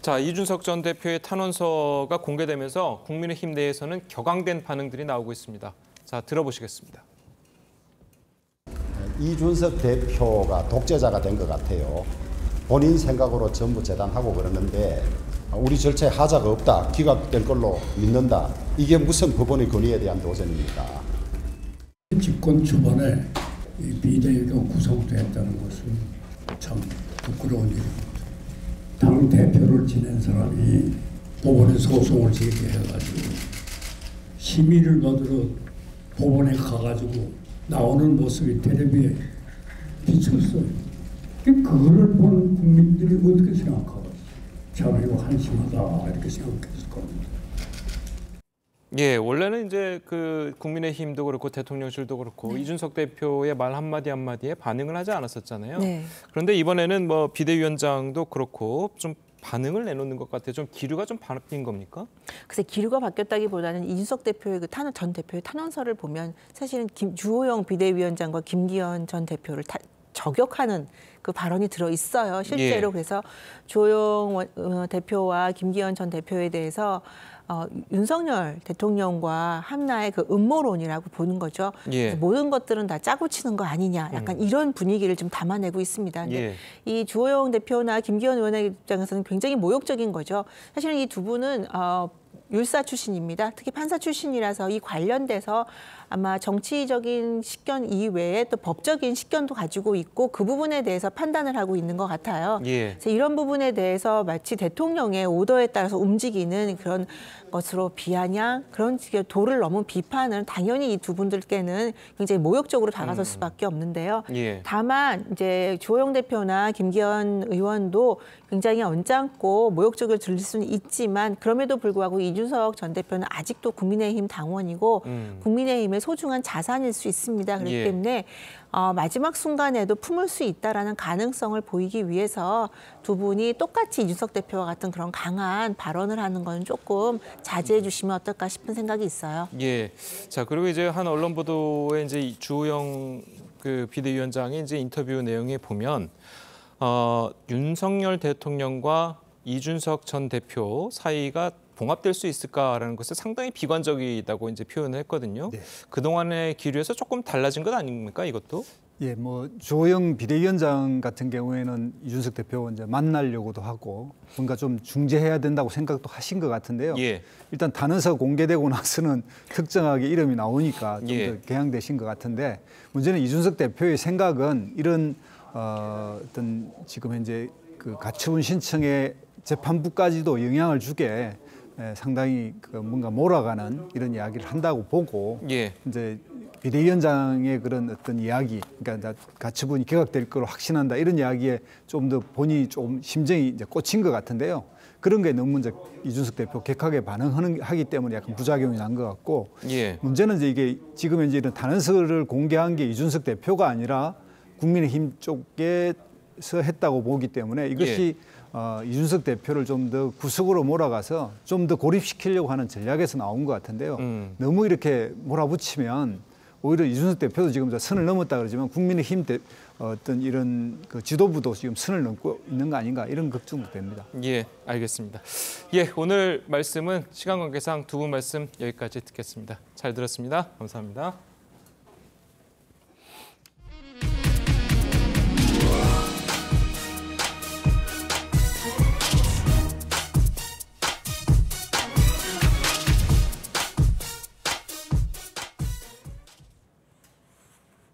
자, 이준석 전 대표의 탄원서가 공개되면서 국민의힘 내에서는 격앙된 반응들이 나오고 있습니다. 자, 들어보시겠습니다. 이준석 대표가 독재자가 된 것 같아요. 본인 생각으로 전부 재단하고 그러는데 우리 절차에 하자가 없다, 기각될 걸로 믿는다. 이게 무슨 법원의 권위에 대한 도전입니까? 집권 초반에 비대위가 구성되었다는 것은 참 부끄러운 일입니다. 당 대표를 지낸 사람이 법원에 소송을 제기해가지고 심의를 받으러 법원에 가가지고 나오는 모습이 텔레비에 비쳤어요. 그거를 본 국민들이 어떻게 생각하고? 참 이거 한심하다 이렇게 생각했을 겁니다. 예, 원래는 이제 그 국민의힘도 그렇고 대통령실도 그렇고 이준석 대표의 말 한마디 한마디에 반응을 하지 않았었잖아요. 그런데 이번에는 뭐 비대위원장도 그렇고 좀 반응을 내놓는 것 같아요. 좀 기류가 좀 바뀐 겁니까? 글쎄, 기류가 바뀌었다기보다는 이준석 대표의 전 대표의 탄원서를 보면 사실은 주호영 비대위원장과 김기현 전 대표를 저격하는 그 발언이 들어있어요. 실제로. 예. 그래서 주호영 대표와 김기현 전 대표에 대해서 윤석열 대통령과 한나의 그 음모론이라고 보는 거죠. 예. 모든 것들은 다 짜고 치는 거 아니냐. 약간 이런 분위기를 좀 담아내고 있습니다. 근데 예. 이 주호영 대표나 김기현 의원의 입장에서는 굉장히 모욕적인 거죠. 사실은 이 두 분은 율사 출신입니다. 특히 판사 출신이라서 이 관련돼서 아마 정치적인 식견 이외에 또 법적인 식견도 가지고 있고 그 부분에 대해서 판단을 하고 있는 것 같아요. 예. 그래서 이런 부분에 대해서 마치 대통령의 오더에 따라서 움직이는 그런 것으로 비아냥, 그런 도를 넘은 비판은 당연히 이 두 분들께는 굉장히 모욕적으로 다가설 수밖에 없는데요. 예. 다만 이제 주호영 대표나 김기현 의원도 굉장히 언짢고 모욕적으로 들릴 수는 있지만 그럼에도 불구하고 이준석 전 대표는 아직도 국민의힘 당원이고 국민의힘의 소중한 자산일 수 있습니다. 그렇기 예. 때문에 마지막 순간에도 품을 수 있다라는 가능성을 보이기 위해서 두 분이 똑같이 이준석 대표와 같은 그런 강한 발언을 하는 건 조금 자제해 주시면 어떨까 싶은 생각이 있어요. 예. 자, 그리고 이제 한 언론 보도에 이제 주호영 그 비대위원장이 이제 인터뷰 내용에 보면 윤석열 대통령과 이준석 전 대표 사이가 봉합될 수 있을까라는 것에 상당히 비관적이다고 이제 표현을 했거든요. 네. 그동안의 기류에서 조금 달라진 것 아닙니까, 이것도? 예, 뭐 주호영 비대위원장 같은 경우에는 이준석 대표 이제 만나려고도 하고 뭔가 좀 중재해야 된다고 생각도 하신 것 같은데요. 예. 일단 단어서 공개되고 나서는 특정하게 이름이 나오니까 좀 더 예. 개항되신 것 같은데 문제는 이준석 대표의 생각은 이런 어떤 지금 현재 그 가처분 신청의 재판부까지도 영향을 주게 상당히 뭔가 몰아가는 이런 이야기를 한다고 보고 예. 이제 비대위원장의 그런 어떤 이야기, 그러니까 가처분이 기각될 거로 확신한다 이런 이야기에 좀 더 본인이 좀 심정이 이제 꽂힌 것 같은데요. 그런 게 너무 이제 이준석 대표 객하게 반응하기 때문에 약간 부작용이 난 것 같고 예. 문제는 이제 이게 지금 이제 이런 단서를 공개한 게 이준석 대표가 아니라 국민의힘 쪽에서 했다고 보기 때문에 이것이 예. 이준석 대표를 좀 더 구석으로 몰아가서 좀 더 고립시키려고 하는 전략에서 나온 것 같은데요. 너무 이렇게 몰아붙이면 오히려 이준석 대표도 지금 선을 넘었다 그러지만 국민의힘 어떤 이런 그 지도부도 지금 선을 넘고 있는 거 아닌가 이런 걱정도 됩니다. 예, 알겠습니다. 예, 오늘 말씀은 시간 관계상 두 분 말씀 여기까지 듣겠습니다. 잘 들었습니다. 감사합니다.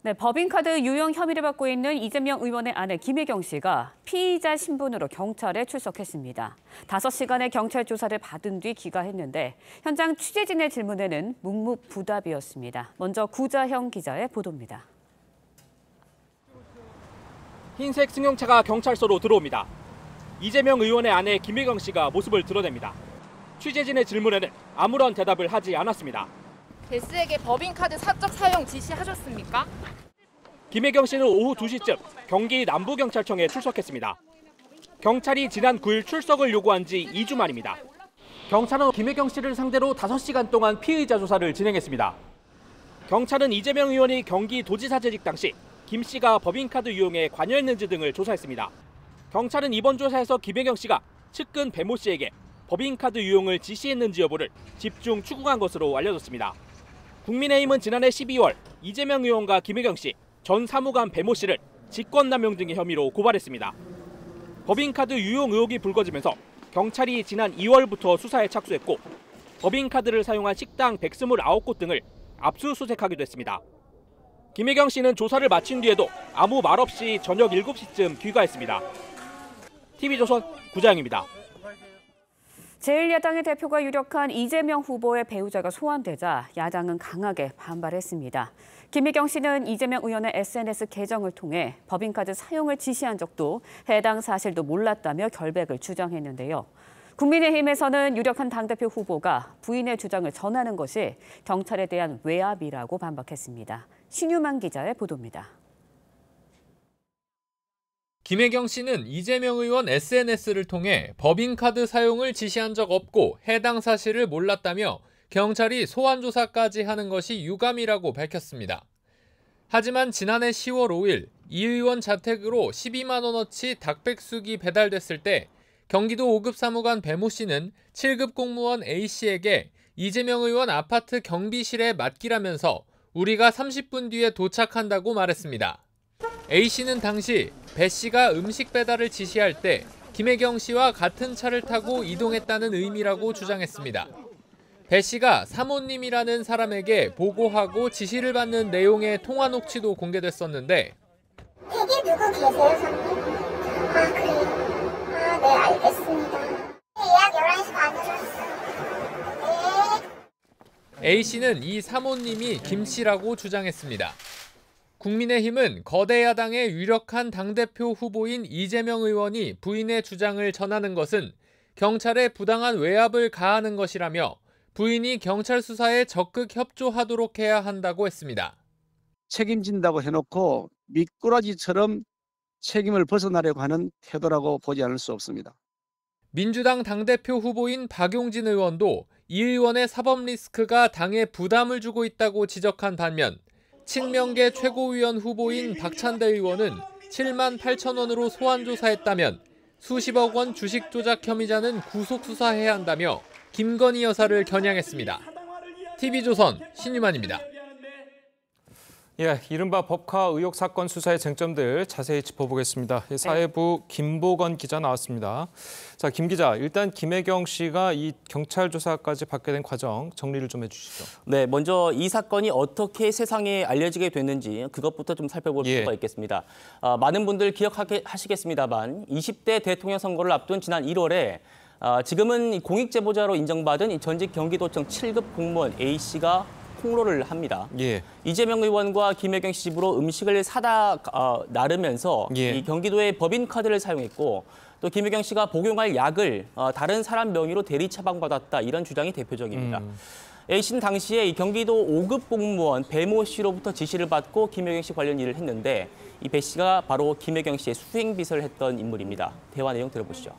네, 법인카드 유형 혐의를 받고 있는 이재명 의원의 아내 김혜경 씨가 피의자 신분으로 경찰에 출석했습니다. 5시간의 경찰 조사를 받은 뒤 귀가했는데 현장 취재진의 질문에는 묵묵부답이었습니다. 먼저 구자형 기자의 보도입니다. 흰색 승용차가 경찰서로 들어옵니다. 이재명 의원의 아내 김혜경 씨가 모습을 드러냅니다. 취재진의 질문에는 아무런 대답을 하지 않았습니다. 데스에게 법인카드 사적 사용 지시하셨습니까? 김혜경 씨는 오후 2시쯤 경기 남부경찰청에 출석했습니다. 경찰이 지난 9일 출석을 요구한 지 2주 만입니다. 경찰은 김혜경 씨를 상대로 5시간 동안 피의자 조사를 진행했습니다. 경찰은 이재명 의원이 경기도지사재직 당시 김 씨가 법인카드 유용에 관여했는지 등을 조사했습니다. 경찰은 이번 조사에서 김혜경 씨가 측근 배모 씨에게 법인카드 유용을 지시했는지 여부를 집중 추궁한 것으로 알려졌습니다. 국민의힘은 지난해 12월 이재명 의원과 김혜경 씨, 전 사무관 배모 씨를 직권남용 등의 혐의로 고발했습니다. 법인카드 유용 의혹이 불거지면서 경찰이 지난 2월부터 수사에 착수했고 법인카드를 사용한 식당 129곳 등을 압수수색하기도 했습니다. 김혜경 씨는 조사를 마친 뒤에도 아무 말 없이 저녁 7시쯤 귀가했습니다. TV조선 구자영입니다. 제1야당의 대표가 유력한 이재명 후보의 배우자가 소환되자 야당은 강하게 반발했습니다. 김혜경 씨는 이재명 의원의 SNS 계정을 통해 법인카드 사용을 지시한 적도 해당 사실도 몰랐다며 결백을 주장했는데요. 국민의힘에서는 유력한 당대표 후보가 부인의 주장을 전하는 것이 경찰에 대한 외압이라고 반박했습니다. 신유만 기자의 보도입니다. 김혜경 씨는 이재명 의원 SNS를 통해 법인카드 사용을 지시한 적 없고 해당 사실을 몰랐다며 경찰이 소환조사까지 하는 것이 유감이라고 밝혔습니다. 하지만 지난해 10월 5일 이 의원 자택으로 12만원어치 닭백숙이 배달됐을 때 경기도 5급 사무관 배모 씨는 7급 공무원 A 씨에게 이재명 의원 아파트 경비실에 맡기라면서 우리가 30분 뒤에 도착한다고 말했습니다. A 씨는 당시 배 씨가 음식 배달을 지시할 때 김혜경 씨와 같은 차를 타고 이동했다는 의미라고 주장했습니다. 배 씨가 사모님이라는 사람에게 보고하고 지시를 받는 내용의 통화 녹취도 공개됐었는데 댁에 누구 계세요, 사모님? 아, 그래요? 아, 네, 알겠습니다. 예약 11시 반에 왔어요. 네. A 씨는 이 사모님이 김 씨라고 주장했습니다. 국민의힘은 거대 야당의 유력한 당대표 후보인 이재명 의원이 부인의 주장을 전하는 것은 경찰에 부당한 외압을 가하는 것이라며 부인이 경찰 수사에 적극 협조하도록 해야 한다고 했습니다. 책임진다고 해놓고 미꾸라지처럼 책임을 벗어나려고 하는 태도라고 보지 않을 수 없습니다. 민주당 당대표 후보인 박용진 의원도 이 의원의 사법 리스크가 당에 부담을 주고 있다고 지적한 반면 친명계 최고위원 후보인 박찬대 의원은 7만 8천 원으로 소환 조사했다면 수십억 원 주식 조작 혐의자는 구속 수사해야 한다며 김건희 여사를 겨냥했습니다. TV조선 신유만입니다. 예, 이른바 법카 의혹 사건 수사의 쟁점들 자세히 짚어보겠습니다. 사회부 김보건 기자 나왔습니다. 자, 김 기자, 일단 김혜경 씨가 이 경찰 조사까지 받게 된 과정 정리를 좀 해주시죠. 네, 먼저 이 사건이 어떻게 세상에 알려지게 됐는지 그것부터 좀 살펴볼 필요가 있겠습니다. 많은 분들 기억하시겠습니다만 20대 대통령 선거를 앞둔 지난 1월에 지금은 공익제보자로 인정받은 이 전직 경기도청 7급 공무원 A 씨가 폭로를 합니다. 예. 이재명 의원과 김혜경 씨 집으로 음식을 사다 나르면서 이 경기도의 법인 카드를 사용했고 또 김혜경 씨가 복용할 약을 다른 사람 명의로 대리 처방받았다 이런 주장이 대표적입니다. A 씨는 당시에 이 경기도 5급 공무원 배모 씨로부터 지시를 받고 김혜경 씨 관련 일을 했는데 이 배 씨가 바로 김혜경 씨의 수행비서를 했던 인물입니다. 대화 내용 들어보시죠.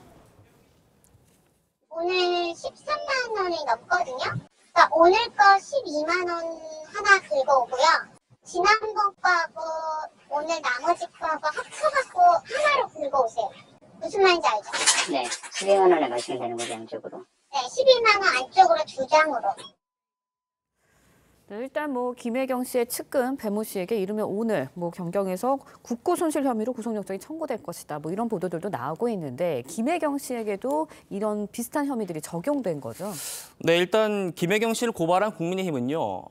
오늘 13만 원이 넘거든요. 그러니까 오늘 거 12만 원 하나 긁어오고요. 지난 것하고 오늘 나머지 거하고 합쳐갖고 하나로 긁어오세요. 무슨 말인지 알죠? 네, 12만 원에 맞추면 되는 거죠, 안쪽으로. 네, 12만 원 안쪽으로 두 장으로. 네, 일단 뭐 김혜경 씨의 측근 배모 씨에게 이르면 오늘 뭐 경경에서 국고 손실 혐의로 구속영장이 청구될 것이다. 뭐 이런 보도들도 나오고 있는데 김혜경 씨에게도 이런 비슷한 혐의들이 적용된 거죠? 네, 일단 김혜경 씨를 고발한 국민의힘은요.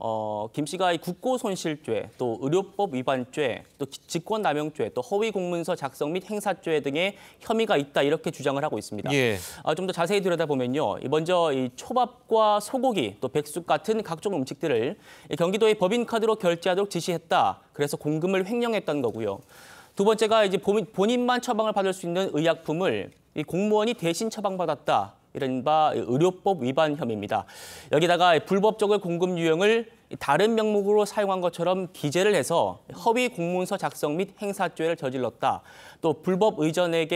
김 씨가 이 국고 손실죄, 또 의료법 위반죄, 또 직권남용죄, 또 허위 공문서 작성 및 행사죄 등의 혐의가 있다 이렇게 주장을 하고 있습니다. 예. 좀 더 자세히 들여다보면요. 먼저 이 초밥과 소고기, 또 백숙 같은 각종 음식들을 경기도의 법인카드로 결제하도록 지시했다. 그래서 공금을 횡령했다는 거고요. 두 번째가 이제 본인만 처방을 받을 수 있는 의약품을 이 공무원이 대신 처방받았다. 이른바 의료법 위반 혐의입니다. 여기다가 불법적인 공금 유형을 다른 명목으로 사용한 것처럼 기재를 해서 허위 공문서 작성 및 행사죄를 저질렀다. 또 불법 의전을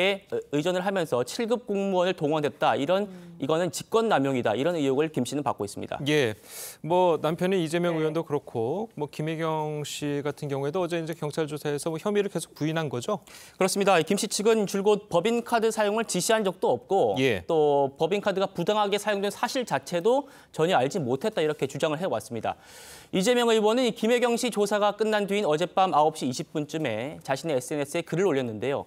하면서 7급 공무원을 동원했다. 이거는 직권남용이다. 이런 의혹을 김 씨는 받고 있습니다. 예, 뭐 남편의 이재명 의원도 그렇고 뭐 김혜경 씨 같은 경우에도 어제 이제 경찰 조사에서 뭐 혐의를 계속 부인한 거죠? 그렇습니다. 김 씨 측은 줄곧 법인카드 사용을 지시한 적도 없고 또 법인카드가 부당하게 사용된 사실 자체도 전혀 알지 못했다. 이렇게 주장을 해왔습니다. 이재명 의원은 김혜경 씨 조사가 끝난 뒤인 어젯밤 9시 20분쯤에 자신의 SNS에 글을 올렸는데요.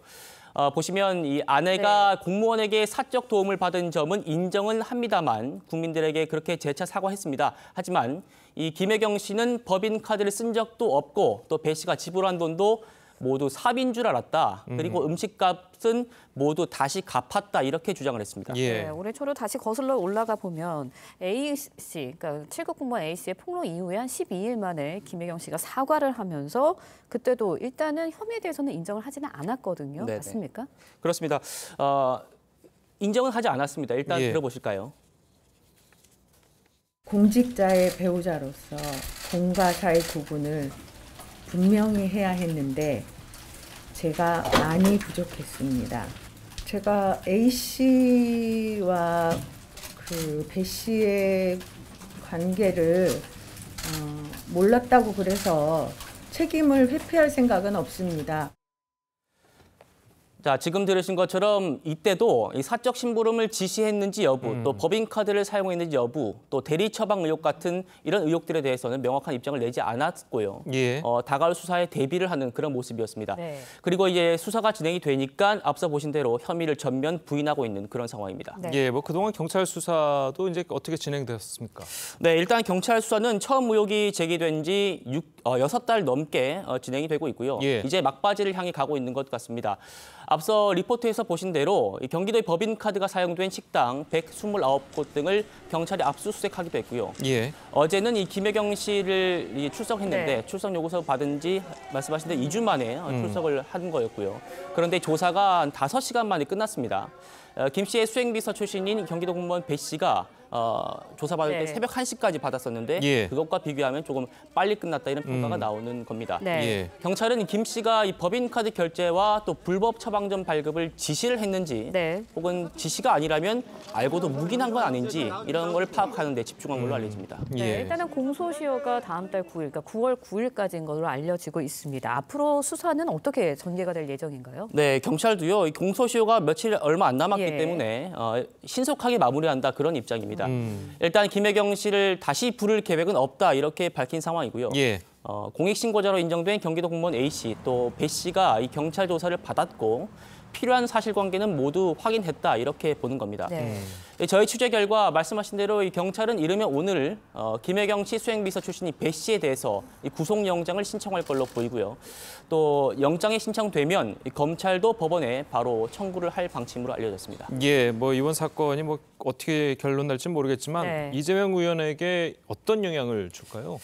보시면 이 아내가 공무원에게 사적 도움을 받은 점은 인정은 합니다만 국민들에게 그렇게 재차 사과했습니다. 하지만 이 김혜경 씨는 법인카드를 쓴 적도 없고 또 배 씨가 지불한 돈도 모두 삽인 줄 알았다. 그리고 음식값은 모두 다시 갚았다. 이렇게 주장을 했습니다. 예. 네, 올해 초로 다시 거슬러 올라가 보면 A 씨, 그러니까 7급 공무원 A 씨의 폭로 이후에 한 12일 만에 김혜경 씨가 사과를 하면서 그때도 일단은 혐의에 대해서는 인정을 하지는 않았거든요. 네네. 맞습니까? 그렇습니다. 인정은 하지 않았습니다. 일단 들어보실까요? 공직자의 배우자로서 공과 사의 구분을 분명히 해야 했는데 제가 많이 부족했습니다. 제가 A 씨와 그 배 씨의 관계를 몰랐다고 그래서 책임을 회피할 생각은 없습니다. 자, 지금 들으신 것처럼 이때도 이 사적 심부름을 지시했는지 여부, 또 법인카드를 사용했는지 여부, 또 대리 처방 의혹 같은 이런 의혹들에 대해서는 명확한 입장을 내지 않았고요. 예. 다가올 수사에 대비를 하는 그런 모습이었습니다. 네. 그리고 이제 수사가 진행이 되니까 앞서 보신 대로 혐의를 전면 부인하고 있는 그런 상황입니다. 네. 예, 뭐 그동안 경찰 수사도 이제 어떻게 진행되었습니까? 네, 일단 경찰 수사는 처음 의혹이 제기된 지 6달 넘게 진행이 되고 있고요. 예. 이제 막바지를 향해 가고 있는 것 같습니다. 앞서 리포트에서 보신 대로 경기도의 법인카드가 사용된 식당 129곳 등을 경찰이 압수수색하기도 했고요. 예. 어제는 이 김혜경 씨를 출석했는데 네. 출석 요구서 받은 지 말씀하신 대로 2주 만에 출석을 한 거였고요. 그런데 조사가 한 5시간 만에 끝났습니다. 김 씨의 수행비서 출신인 경기도 공무원 배 씨가 조사받을 네. 때 새벽 1시까지 받았었는데 예. 그것과 비교하면 조금 빨리 끝났다 이런 평가가 나오는 겁니다. 네. 예. 경찰은 김 씨가 이 법인카드 결제와 또 불법 처방전 발급을 지시를 했는지 네. 혹은 지시가 아니라면 알고도 묵인한 건 아닌지 이런 걸 파악하는 데 집중한 걸로 알려집니다. 네, 일단은 공소시효가 다음 달 9일, 그러니까 9월 9일까지인 걸로 알려지고 있습니다. 앞으로 수사는 어떻게 전개가 될 예정인가요? 네, 경찰도요. 공소시효가 며칠 얼마 안 남았기 예. 때문에 신속하게 마무리한다 그런 입장입니다. 일단 김혜경 씨를 다시 부를 계획은 없다 이렇게 밝힌 상황이고요. 예. 공익신고자로 인정된 경기도 공무원 A 씨 또 배 씨가 이 경찰 조사를 받았고 필요한 사실관계는 모두 확인했다 이렇게 보는 겁니다. 네. 저희 취재 결과 말씀하신 대로 이 경찰은 이르면 오늘 김혜경 씨 수행비서 출신이 배 씨에 대해서 이 구속영장을 신청할 걸로 보이고요. 또 영장이 신청되면 이 검찰도 법원에 바로 청구를 할 방침으로 알려졌습니다. 예, 뭐 이번 사건이 뭐 어떻게 결론 날지는 모르겠지만 네. 이재명 의원에게 어떤 영향을 줄까요?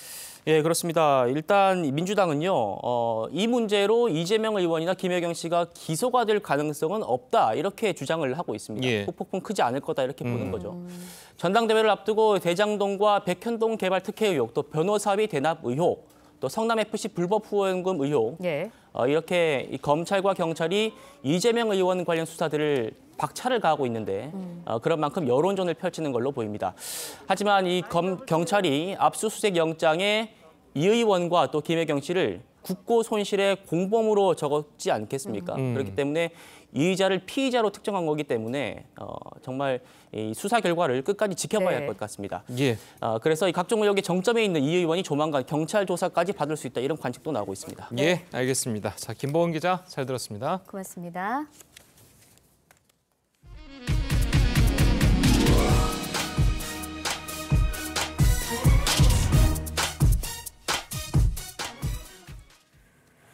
예, 그렇습니다. 일단 민주당은요, 이 문제로 이재명 의원이나 김혜경 씨가 기소가 될 가능성은 없다 이렇게 주장을 하고 있습니다. 예. 폭풍 크지 않을 거다 이렇게 보는 거죠. 전당대회를 앞두고 대장동과 백현동 개발 특혜 의혹, 또 변호사비 대납 의혹, 또 성남FC 불법 후원금 의혹 예. 이렇게 이 검찰과 경찰이 이재명 의원 관련 수사들을 박차를 가하고 있는데 그런 만큼 여론전을 펼치는 걸로 보입니다. 하지만 이 경찰이 압수수색 영장에 이 의원과 또 김혜경 씨를 국고 손실의 공범으로 적었지 않겠습니까? 그렇기 때문에 이의자를 피의자로 특정한 거기 때문에 정말 이 수사 결과를 끝까지 지켜봐야 네. 할 것 같습니다. 예. 그래서 이 각종 의혹의 정점에 있는 이 의원이 조만간 경찰 조사까지 받을 수 있다 이런 관측도 나오고 있습니다. 네. 예, 알겠습니다. 자, 김보은 기자 잘 들었습니다. 고맙습니다.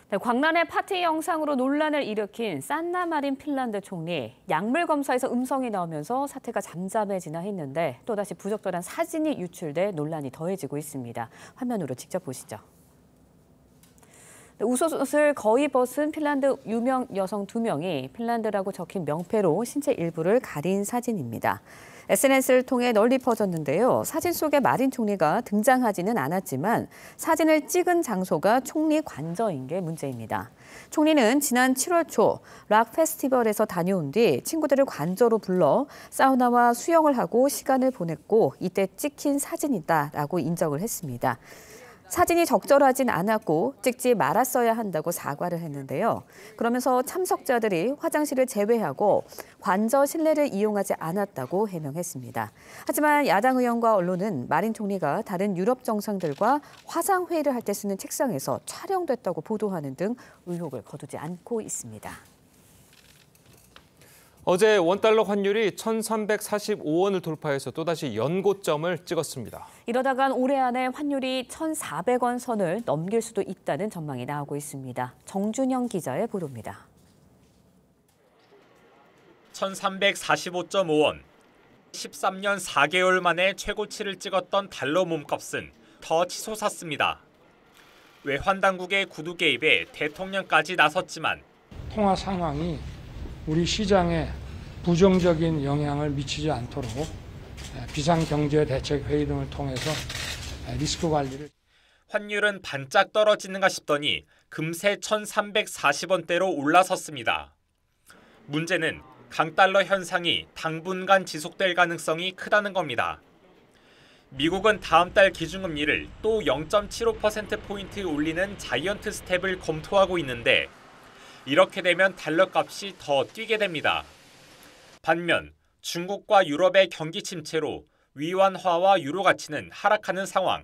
네, 광란의 파티 영상으로 논란을 일으킨 산나마린 핀란드 총리. 약물 검사에서 음성이 나오면서 사태가 잠잠해지나 했는데 또다시 부적절한 사진이 유출돼 논란이 더해지고 있습니다. 화면으로 직접 보시죠. 웃옷을 거의 벗은 핀란드 유명 여성 2명이 핀란드라고 적힌 명패로 신체 일부를 가린 사진입니다. SNS를 통해 널리 퍼졌는데요. 사진 속에 마린 총리가 등장하지는 않았지만 사진을 찍은 장소가 총리 관저인 게 문제입니다. 총리는 지난 7월 초 락 페스티벌에서 다녀온 뒤 친구들을 관저로 불러 사우나와 수영을 하고 시간을 보냈고 이때 찍힌 사진이다라고 인정을 했습니다. 사진이 적절하진 않았고 찍지 말았어야 한다고 사과를 했는데요. 그러면서 참석자들이 화장실을 제외하고 관저 실내를 이용하지 않았다고 해명했습니다. 하지만 야당 의원과 언론은 마린 총리가 다른 유럽 정상들과 화상회의를 할 때 쓰는 책상에서 촬영됐다고 보도하는 등 의혹을 거두지 않고 있습니다. 어제 원달러 환율이 1,345원을 돌파해서 또다시 연고점을 찍었습니다. 이러다간 올해 안에 환율이 1,400원 선을 넘길 수도 있다는 전망이 나오고 있습니다. 정준영 기자의 보도입니다. 1,345.5원. 13년 4개월 만에 최고치를 찍었던 달러 몸값은 더 치솟았습니다. 외환당국의 구두 개입에 대통령까지 나섰지만 통화 상황이 우리 시장에 부정적인 영향을 미치지 않도록 비상경제대책회의 등을 통해서 리스크 관리를. 환율은 반짝 떨어지는가 싶더니 금세 1,340원대로 올라섰습니다. 문제는 강달러 현상이 당분간 지속될 가능성이 크다는 겁니다. 미국은 다음 달 기준금리를 또 0.75%포인트 올리는 자이언트 스텝을 검토하고 있는데 이렇게 되면 달러값이 더 뛰게 됩니다. 반면 중국과 유럽의 경기 침체로 위안화와 유로 가치는 하락하는 상황.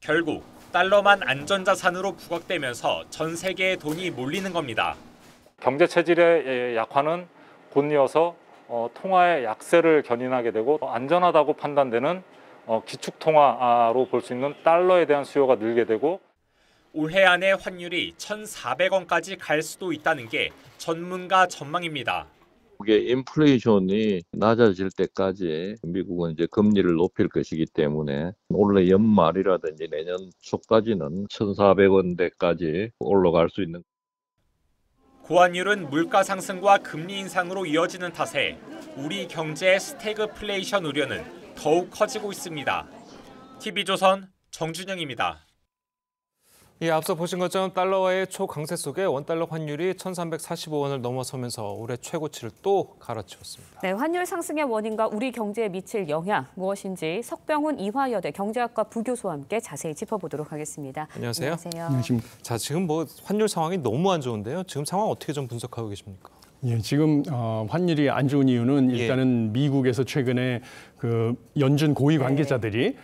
결국 달러만 안전자산으로 부각되면서 전 세계의 돈이 몰리는 겁니다. 경제 체질의 약화는 곧 이어서 통화의 약세를 견인하게 되고 안전하다고 판단되는 기축통화로 볼 수 있는 달러에 대한 수요가 늘게 되고 올해 안에 환율이 1,400원까지 갈 수도 있다는 게 전문가 전망입니다. 이게 인플레이션이 낮아질 때까지 미국은 이제 금리를 높일 것이기 때문에 올해 연말이라든지 내년 초까지는 1,400원대까지 올라갈 수 있는. 고환율은 물가 상승과 금리 인상으로 이어지는 탓에 우리 경제의 스태그플레이션 우려는 더욱 커지고 있습니다. TV조선 정준영입니다. 예, 앞서 보신 것처럼 달러와의 초강세 속에 원달러 환율이 1,345원을 넘어서면서 올해 최고치를 또 갈아치웠습니다. 네, 환율 상승의 원인과 우리 경제에 미칠 영향 무엇인지 석병훈 이화여대 경제학과 부교수와 함께 자세히 짚어보도록 하겠습니다. 안녕하세요. 안녕하세요. 자, 지금 뭐 환율 상황이 너무 안 좋은데요. 지금 상황 어떻게 좀 분석하고 계십니까? 예, 지금 환율이 안 좋은 이유는 일단은 미국에서 최근에 그 연준 고위 관계자들이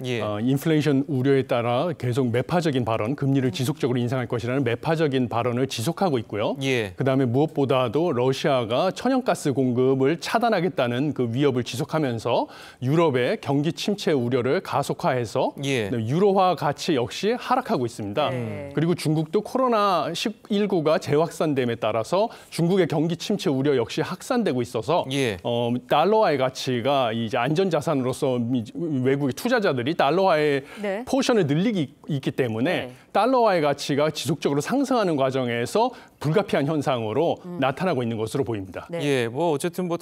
인플레이션 우려에 따라 계속 매파적인 발언, 금리를 지속적으로 인상할 것이라는 매파적인 발언을 지속하고 있고요. 그다음에 무엇보다도 러시아가 천연가스 공급을 차단하겠다는 그 위협을 지속하면서 유럽의 경기 침체 우려를 가속화해서 유로화 가치 역시 하락하고 있습니다. 그리고 중국도 코로나19가 재확산됨에 따라서 중국의 경기 침체 우려 역시 확산되고 있어서 달러화의 가치가 이제 안전자산 산으로서 외국의 투자자들이 달러화의 포션을 늘리기 있기 때문에 달러화의 가치가 지속적으로 상승하는 과정에서 불가피한 현상으로 나타나고 있는 것으로 보입니다. 예, 뭐 어쨌든 뭐